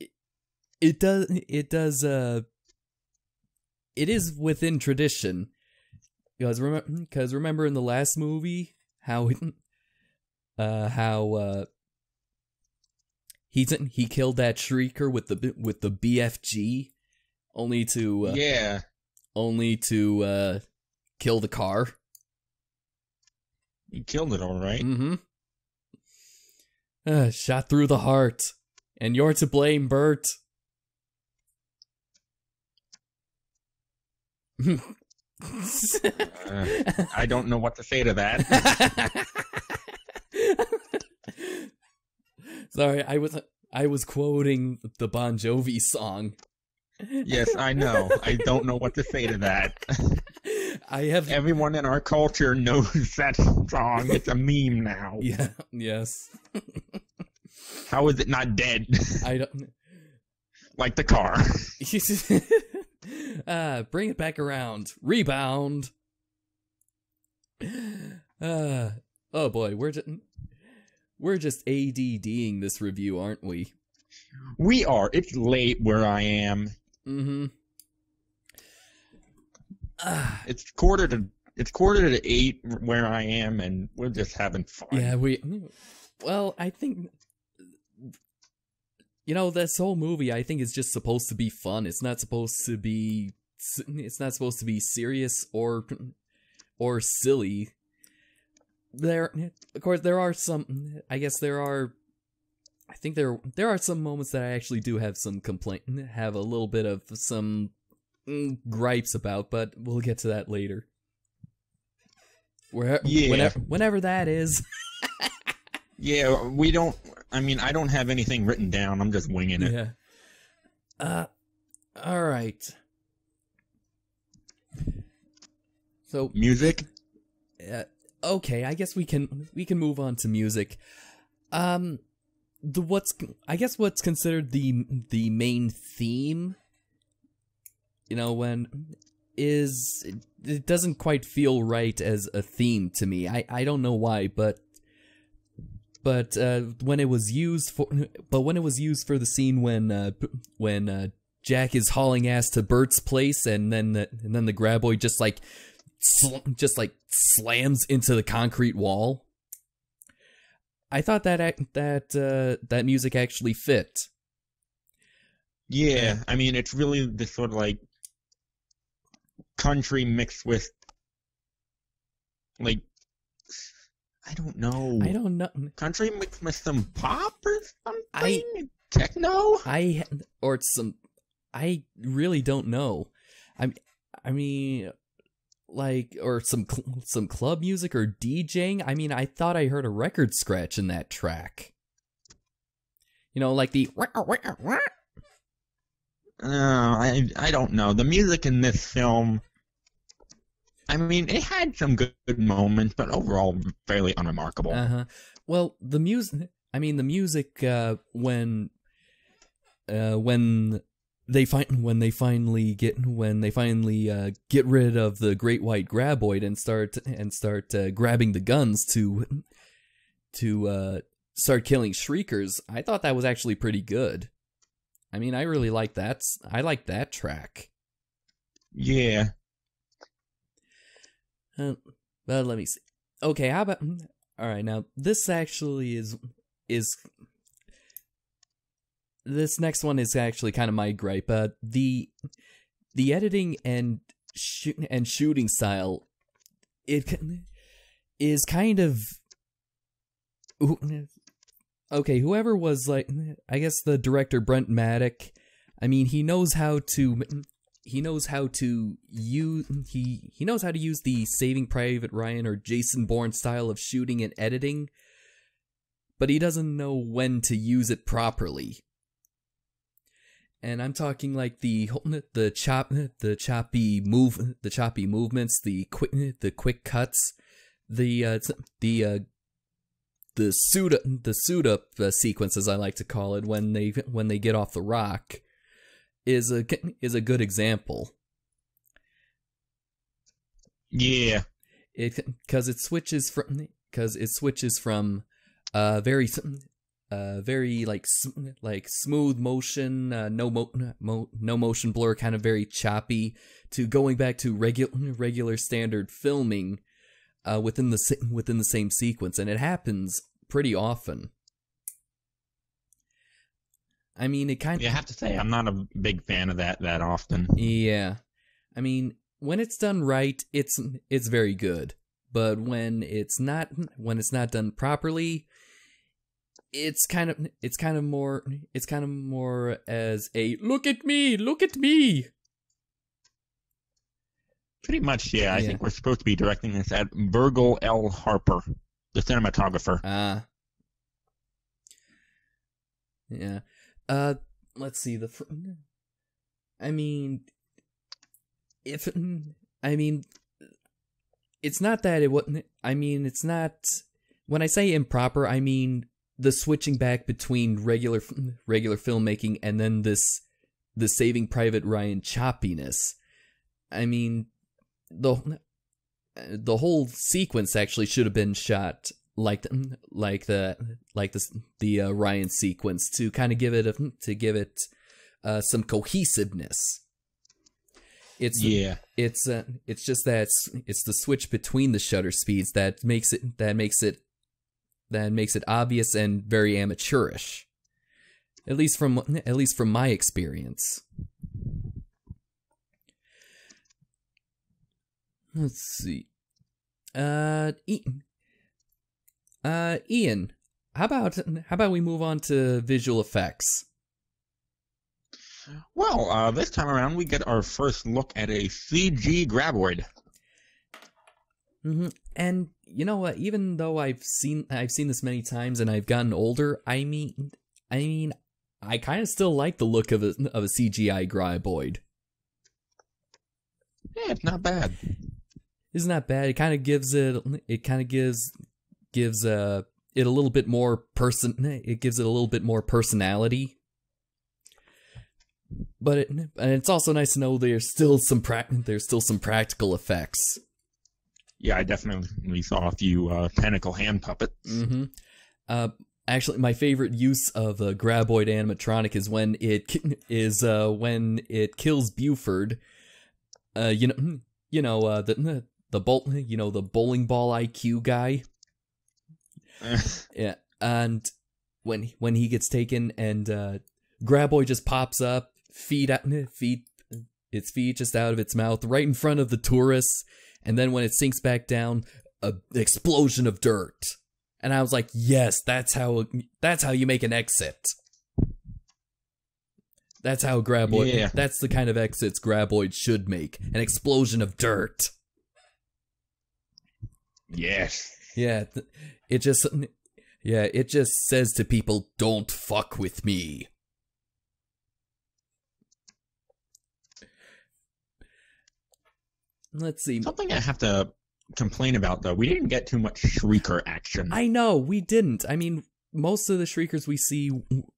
it, it does. It does. Uh, it is within tradition. Because remember, because remember in the last movie how. Uh, how. Uh, He he killed that shrieker with the with the B F G, only to uh, yeah, only to uh, kill the car. He killed it all right. Mm-hmm. Uh, shot through the heart, and you're to blame, Burt. uh, I don't know what to say to that. Sorry, I was I was quoting the Bon Jovi song. Yes, I know. I don't know what to say to that. I have everyone in our culture knows that song. It's a meme now. Yeah. Yes. How is it not dead? I don't. Like the car. uh, bring it back around. Rebound. Uh, oh boy, we're. We're just ADDing this review, aren't we? We are. It's late where I am. Mm-hmm. Uh, it's quarter to it's quarter to eight where I am, and we're just having fun. Yeah, we. Well, I think you know this whole movie. I think is just supposed to be fun. It's not supposed to be. It's not supposed to be serious or or silly. There, of course, there are some. I guess there are. I think there there are some moments that I actually do have some complaint, have a little bit of some gripes about, but we'll get to that later. Where, yeah. Whenever, whenever that is. Yeah, we don't. I mean, I don't have anything written down. I'm just winging it. Yeah. Uh, all right. So music. Uh, okay, I guess we can we can move on to music. Um. The what's I guess what's considered the the main theme, you know, when is it, it doesn't quite feel right as a theme to me. I I don't know why, but but uh, when it was used for, but when it was used for the scene when uh, when uh, Jack is hauling ass to Bert's place, and then the, and then the graboid just like sl just like slams into the concrete wall. I thought that that uh, that music actually fit. Yeah, I mean, it's really this sort of like country mixed with like I don't know. I don't know. Country mixed with some pop or something. I, Techno. I or some. I really don't know. I I mean. Like or some cl some club music or DJing. I mean, I thought I heard a record scratch in that track. You know, like the. Wah, wah, wah. Uh, I I don't know. The music in this film. I mean, it had some good, good moments, but overall, fairly unremarkable. Uh huh. Well, the music. I mean, the music uh, when. Uh, when. They find when they finally get when they finally uh, get rid of the great white graboid and start and start uh, grabbing the guns to to uh, start killing shriekers. I thought that was actually pretty good. I mean, I really like that. I like that track. Yeah. Uh, well, let me see. Okay, how about all right? Now this actually is is. This next one is actually kind of my gripe. Uh, the the editing and sh and shooting style it is kind of okay. Whoever was like, I guess the director Brent Maddock. I mean, he knows how to he knows how to use he he knows how to use the Saving Private Ryan or Jason Bourne style of shooting and editing, but he doesn't know when to use it properly. And I'm talking like the the chop the choppy move the choppy movements, the quick the quick cuts, the uh, the uh, the suit up, the suit up uh, sequence, as I like to call it, when they when they get off the rock, is a is a good example. Yeah, it because it switches from because it switches from uh very. Uh, very like sm like smooth motion, uh, no mo mo no motion blur, kind of very choppy. To going back to regular regular standard filming, uh, within the within the same sequence, and it happens pretty often. I mean, it kind of. Yeah, I have to say, I'm not a big fan of that that often. Yeah, I mean, when it's done right, it's it's very good. But when it's not when it's not done properly. It's kind of, it's kind of more, it's kind of more as a look at me, look at me. Pretty much, yeah. I yeah. think we're supposed to be directing this at Virgil L. Harper, the cinematographer. Ah. Uh, yeah. Uh, let's see the. I mean, if I mean, it's not that it wasn't. I mean, it's not. When I say improper, I mean. The switching back between regular regular filmmaking and then this the Saving Private Ryan choppiness. I mean, the the whole sequence actually should have been shot like like the like this the uh, Ryan sequence to kind of give it a, to give it uh, some cohesiveness. It's yeah. It's uh, it's just that it's, it's the switch between the shutter speeds that makes it that makes it that makes it obvious and very amateurish. At least from at least from my experience. Let's see. Uh, Ian. Uh, Ian, how about how about we move on to visual effects? Well, uh, this time around, we get our first look at a C G graboid. Mm-hmm. And you know what? Even though I've seen I've seen this many times, and I've gotten older, I mean, I mean, I kind of still like the look of a of a C G I graboid. Yeah, it's not bad. It's not bad. It kind of gives it. It kind of gives gives uh it a little bit more person. It gives it a little bit more personality. But it, and it's also nice to know there's still some pra there's still some practical effects. Yeah, I definitely saw a few uh, tentacle hand puppets. Mm-hmm. Uh, actually, my favorite use of a graboid animatronic is when it is uh, when it kills Buford. Uh, you know, you know uh, the the bolt, you know the bowling ball I Q guy. Yeah, and when when he gets taken and uh, graboid just pops up. Feet out, feet, its feet just out of its mouth, right in front of the tourists, and then when it sinks back down, a explosion of dirt. And I was like, yes, that's how that's how you make an exit. That's how graboid. Yeah. That's the kind of exits graboid should make: an explosion of dirt. Yes. Yeah. It just. Yeah. It just says to people, "Don't fuck with me." Let's see. Something I have to complain about, though, we didn't get too much shrieker action. I know, we didn't. I mean, most of the shriekers we see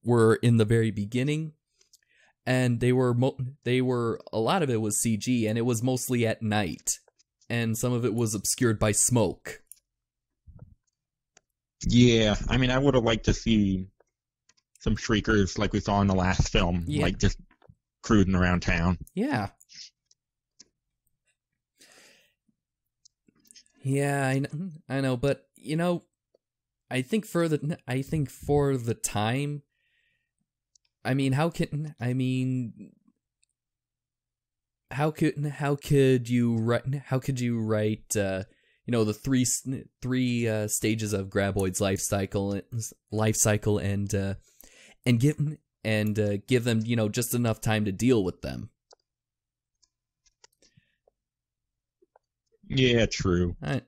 were in the very beginning, and they were mo they were a lot of it was C G, and it was mostly at night, and some of it was obscured by smoke. Yeah, I mean, I would have liked to see some shriekers like we saw in the last film, yeah. Like just cruising around town. Yeah. Yeah, I know, I know, but you know, I think for the I think for the time, I mean, how can I mean, how could how could you write how could you write uh, you know the three three uh, stages of graboid's life cycle life cycle and uh, and give and uh, give them you know just enough time to deal with them. Yeah, true. Right.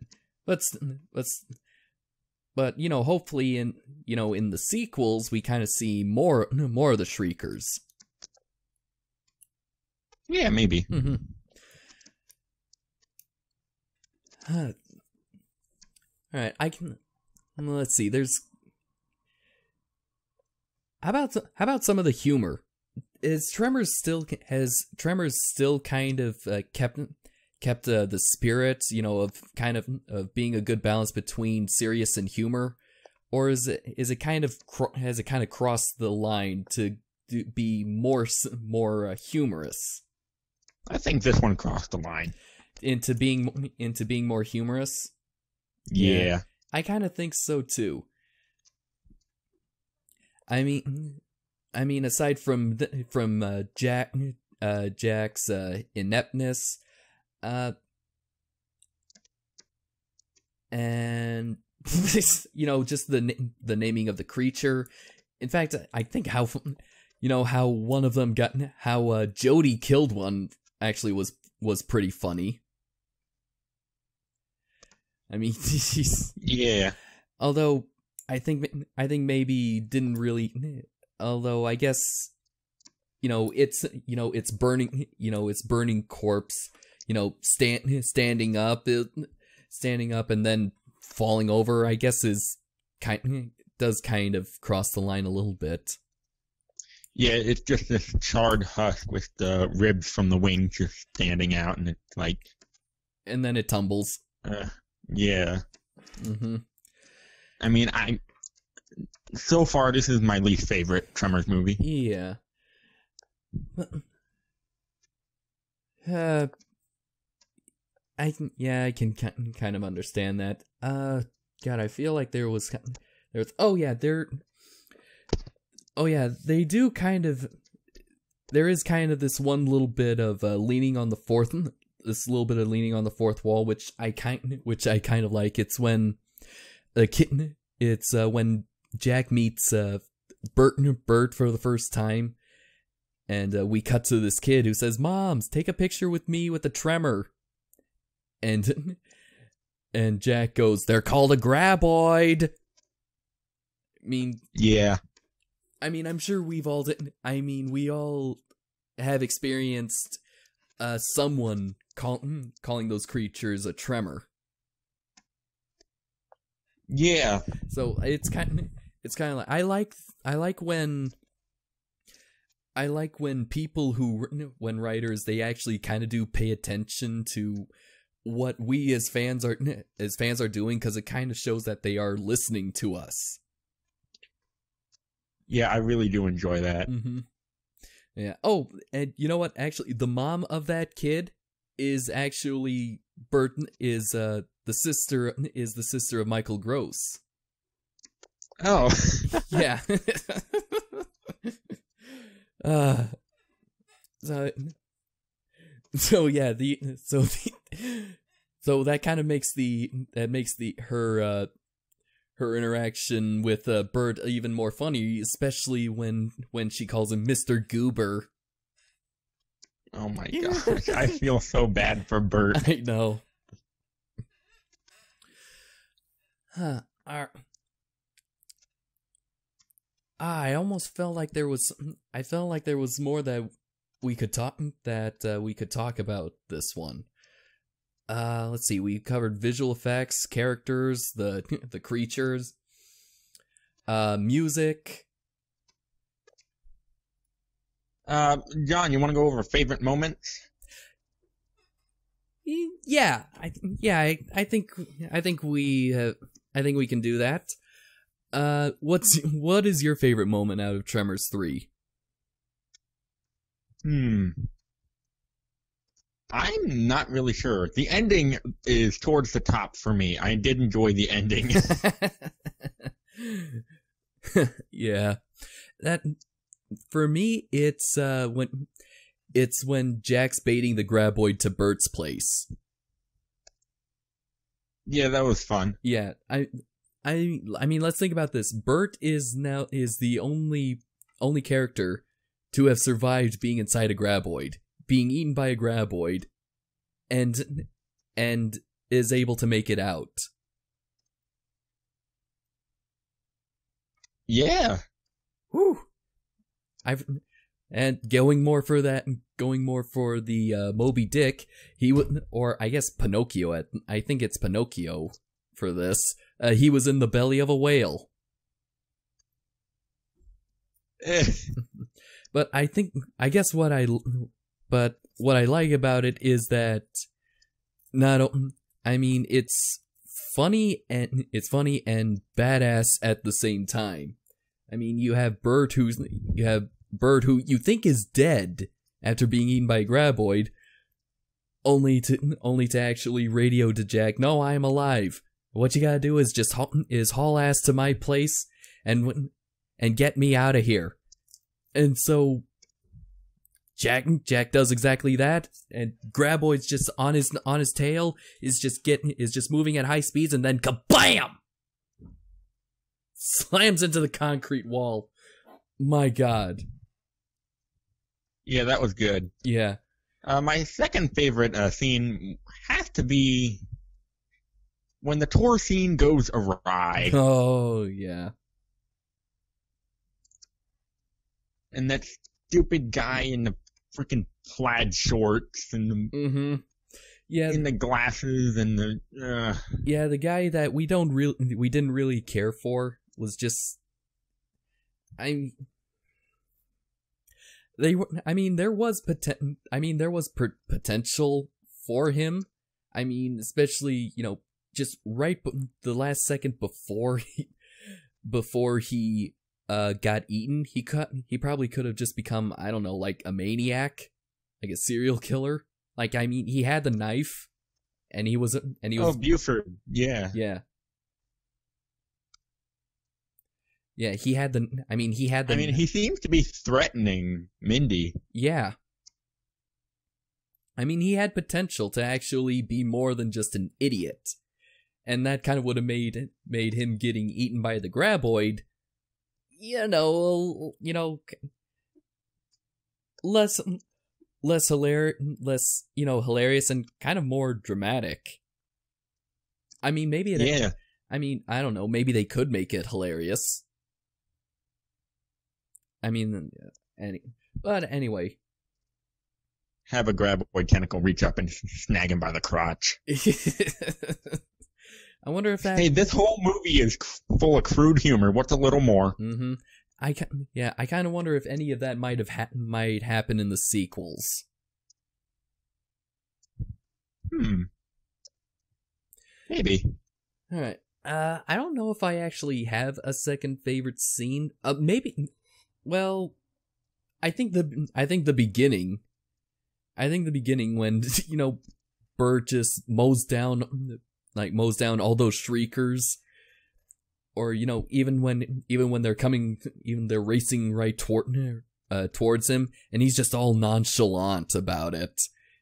But let's, but you know, hopefully, in you know, in the sequels, we kind of see more, more of the shriekers. Yeah, maybe. Mm-hmm. Uh, all right, I can. Let's see. There's. How about how about some of the humor? Is Tremors still has Tremors still kind of uh, kept? kept uh, the spirit, you know, of kind of of being a good balance between serious and humor, or is it is it kind of cro has it kind of crossed the line to do, be more more uh, humorous? I think this one crossed the line into being into being more humorous. Yeah, yeah, I kind of think so too. I mean, I mean, aside from from uh, Jack uh, Jack's uh, ineptness. Uh, and you know, just the na the naming of the creature. In fact, I think how you know how one of them got how uh, Jodi killed one actually was was pretty funny. I mean, yeah. Although I think I think maybe didn't really. Although I guess you know it's you know it's burning you know it's burning corpse. You know, stand, standing up, standing up, and then falling over. I guess is kind does kind of cross the line a little bit. Yeah, it's just this charred husk with the ribs from the wing just standing out, and it's like, and then it tumbles. Uh, yeah. Mm-hmm. I mean, I so far this is my least favorite Tremors movie. Yeah. Uh, I can, yeah, I can kind of understand that. Uh, God, I feel like there was, there was. Oh yeah, there. Oh yeah, they do kind of. There is kind of this one little bit of uh, leaning on the fourth, this little bit of leaning on the fourth wall, which I kind, which I kind of like. It's when a kitten. It's uh, when Jack meets uh, Burt and Burt for the first time. And uh, we cut to this kid who says, "Moms, take a picture with me with a tremor." And and Jack goes, "They're called a graboid." I mean, yeah. I mean, I'm sure we've all did. I mean, we all have experienced uh, someone call, calling those creatures a tremor. Yeah. So it's kind. It's kind of like I like. I like when. I like when people who, when writers, they actually kind of do pay attention to what we as fans are as fans are doing, because it kind of shows that they are listening to us. Yeah, I really do enjoy that. Mm-hmm. Yeah. Oh, and you know what? Actually, the mom of that kid is actually Burton is uh the sister is the sister of Michael Gross. Oh. Yeah. Uh, so, so yeah, the, so, the, so that kind of makes the, that makes the, her, uh, her interaction with, uh, Burt even more funny, especially when, when she calls him Mister Goober. Oh my gosh, I feel so bad for Burt. I know. Huh, our... Ah, I almost felt like there was. I felt like there was more that we could talk that uh, we could talk about this one. Uh, let's see. We covered visual effects, characters, the the creatures, uh, music. Uh, John, you want to go over favorite moments? Yeah, I yeah, I, I think I think we uh, I think we can do that. Uh, what's what is your favorite moment out of Tremors three? Hmm. I'm not really sure. The ending is towards the top for me. I did enjoy the ending. Yeah. That for me it's uh when it's when Jack's baiting the graboid to Burt's place. Yeah, that was fun. Yeah, I I I mean, let's think about this. Burt is now is the only only character to have survived being inside a graboid, being eaten by a graboid, and and is able to make it out. Yeah. Whew. I've and going more for that, going more for the uh, Moby Dick. He would, or I guess Pinocchio. At I think it's Pinocchio for this. Uh, he was in the belly of a whale. But I think, I guess what I, but what I like about it is that not, I mean, it's funny and, it's funny and badass at the same time. I mean, you have Burt who's, you have Burt who you think is dead after being eaten by a graboid, only to, only to actually radio to Jack, "No, I am alive. What you gotta do is just haul, is haul ass to my place and and get me out of here." And so Jack Jack does exactly that, and Graboid's just on his on his tail is just getting is just moving at high speeds, and then kabam! Slams into the concrete wall. My God. Yeah, that was good. Yeah. Uh, my second favorite uh, scene has to be when the tour scene goes awry. Oh, yeah. And that stupid guy in the freaking plaid shorts and the, mm-hmm. yeah, in the glasses and the uh. yeah, the guy that we don't really we didn't really care for was just. I. They were. I mean, there was poten- I mean, there was per- potential for him. I mean, especially you know. just right b the last second before he before he uh got eaten, he cut he probably could have just become, I don't know, like a maniac, like a serial killer. Like, I mean, he had the knife, and he was and he was. Oh, Buford, yeah, yeah, yeah. He had the. I mean, he had the. I mean, he seemed to be threatening Mindy. Yeah. I mean, he had potential to actually be more than just an idiot, and that kind of would have made made him getting eaten by the graboid, you know, you know, less. Less hilarious, less, you know, hilarious and kind of more dramatic. I mean, maybe it. Yeah. I mean, I don't know. Maybe they could make it hilarious. I mean, any, but anyway. Have a graboid tentacle reach up and snag him by the crotch. I wonder if that. Hey, this whole movie is full of crude humor. What's a little more? Mm-hmm. I can, yeah, I kind of wonder if any of that might have ha might happen in the sequels. Hmm. Maybe. All right. Uh, I don't know if I actually have a second favorite scene. Uh, maybe. Well, I think the I think the beginning. I think the beginning when, you know, Burt just mows down, like mows down all those shriekers. Or, you know, even when even when they're coming, even they're racing right toward uh, towards him, and he's just all nonchalant about it.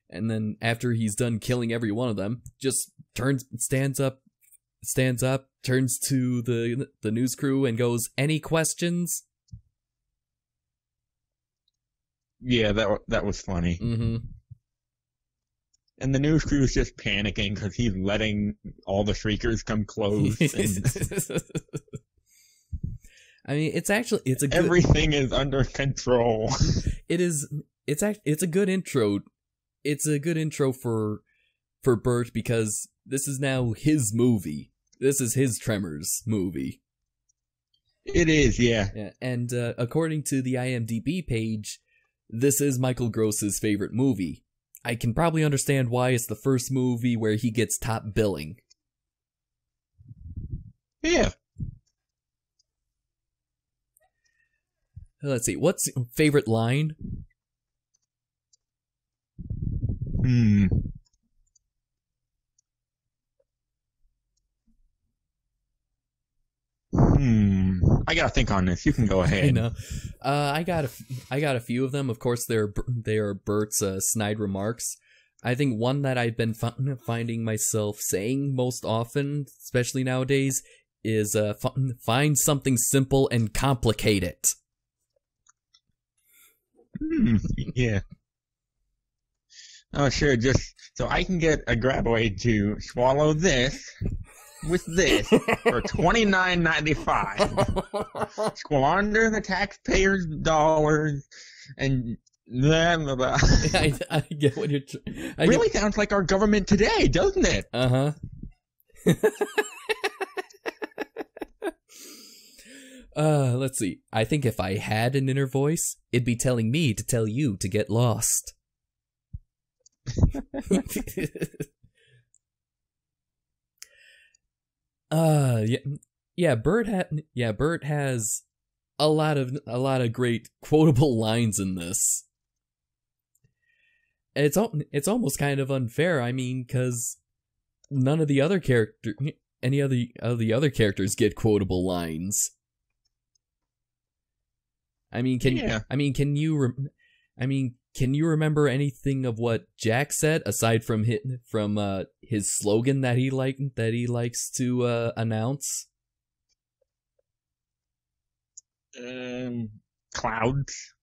And then after he's done killing every one of them, just turns, stands up, stands up, turns to the the news crew and goes, "Any questions?" Yeah, that that was funny. Mm-hmm. And the news crew is just panicking because he's letting all the shriekers come close. And I mean, it's actually it's a good, everything is under control. It is. It's act. It's a good intro. It's a good intro for for Burt, because this is now his movie. This is his Tremors movie. It is, yeah. Yeah. And uh, according to the I M D B page, this is Michael Gross's favorite movie. I can probably understand why. It's the first movie where he gets top billing. Yeah. Let's see. What's your favorite line? Hmm. Hmm. I gotta think on this. You can go ahead. I know. Uh, I got a, I got a few of them. Of course, they're they're Burt's uh, snide remarks. I think one that I've been finding myself saying most often, especially nowadays, is uh, "Find something simple and complicate it." Hmm. Yeah. Oh, sure. Just so I can get a graboid to swallow this. With this for twenty-nine ninety-five, squander the taxpayers' dollars, and blah, blah, blah. I, I get what you're. I really get... sounds like our government today, doesn't it? Uh huh. uh, let's see. I think if I had an inner voice, it'd be telling me to tell you to get lost. Uh yeah yeah Burt had yeah Burt has a lot of a lot of great quotable lines in this. It's it's almost kind of unfair. I mean, because none of the other character any other of the other characters get quotable lines. I mean, can yeah. I mean can you re I mean can you remember anything of what Jack said aside from hit from uh, his slogan that he like that he likes to uh, announce? Um, clouds.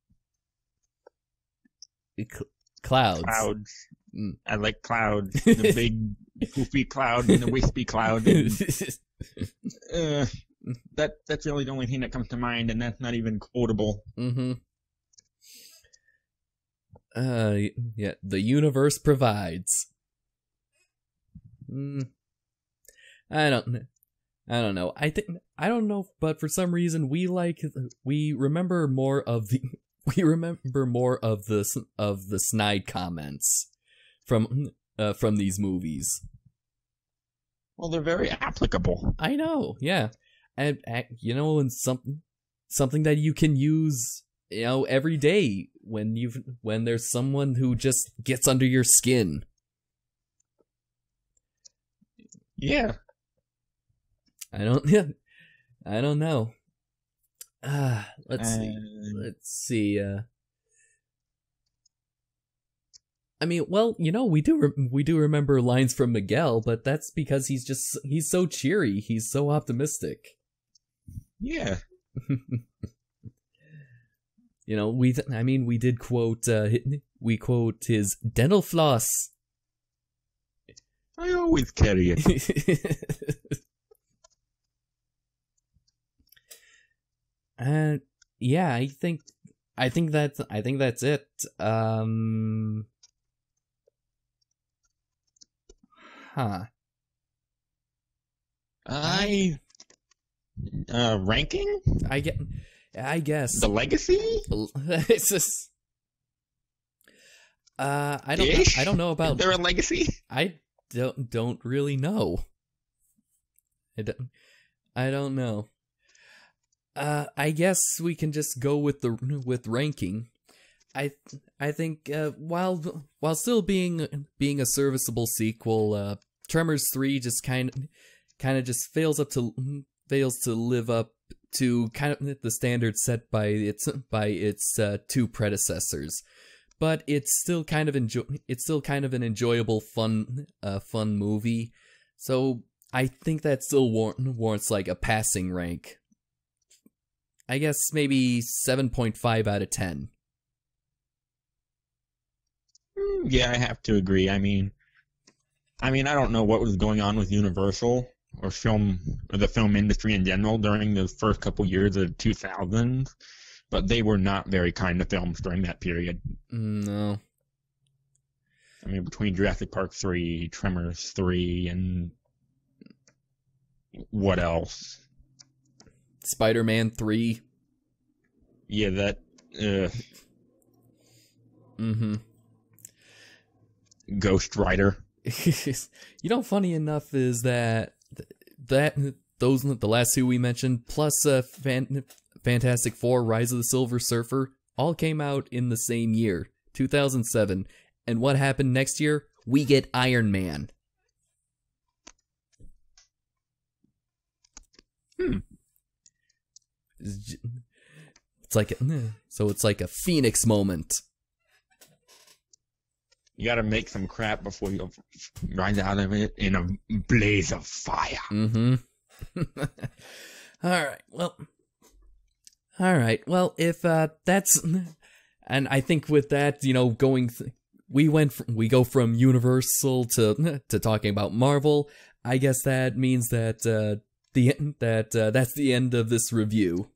Cl clouds. Clouds. Mm. I like clouds. The big poofy cloud and the wispy cloud. And, uh, that that's really the only thing that comes to mind, and that's not even quotable. Mm-hmm. Uh, yeah, the universe provides. Mm, I don't, I don't know. I think I don't know, but for some reason we like we remember more of the we remember more of the of the snide comments from uh, from these movies. Well, they're very applicable. I know, yeah. And, and you know, and something something that you can use, you know, every day when you've when there's someone who just gets under your skin. Yeah. I don't yeah. I don't know. Uh, let's um... see. Let's see. Uh I mean, well, you know, we do re we do remember lines from Miguel, but that's because he's just he's so cheery, he's so optimistic. Yeah. You know, we th I mean, we did quote uh, we quote his dental floss. I always carry it. And uh, yeah, I think I think that's I think that's it. Um Huh. I uh ranking? I get I guess the legacy? It's just Uh I don't Ish? I don't know about Is there a legacy? I don't don't really know. I don't, I don't know. Uh I guess we can just go with the with ranking. I I think uh, while while still being being a serviceable sequel, uh, Tremors three just kind of, kind of just fails up to fails to live up to kind of the standard set by its by its uh, two predecessors, but it's still kind of enjoy it's still kind of an enjoyable fun uh, fun movie, so I think that still war warrants like a passing rank. I guess maybe seven point five out of ten. Yeah, I have to agree. I mean, I mean, I don't know what was going on with Universal or film or the film industry in general during those first couple years of the two thousands, but they were not very kind to films during that period. No. I mean, between Jurassic Park three, Tremors three, and what else? Spider-Man three. Yeah, that. Uh, mm-hmm. Ghost Rider. You know, funny enough is that that those the last two we mentioned, plus uh, Fan Fantastic Four, Rise of the Silver Surfer, all came out in the same year, two thousand seven. And what happened next year? We get Iron Man. Hmm. It's like a, so it's like a Phoenix moment. You gotta make some crap before you rise out of it in a blaze of fire. Mm-hmm. Alright, well... Alright, well, if, uh, that's... And I think with that, you know, going... Th we went... From, we go from Universal to to talking about Marvel. I guess that means that, uh, the that, uh, that's the end of this review.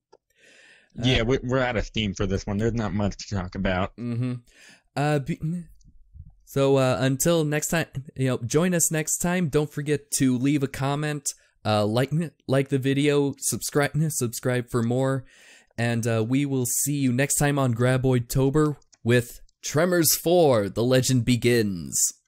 Yeah, uh, we're out of steam for this one. There's not much to talk about. Mm-hmm. Uh... Be So uh, until next time, you know, join us next time. Don't forget to leave a comment, uh, like like the video, subscribe subscribe for more, and uh, we will see you next time on Graboid Tober with Tremors four: The Legend Begins.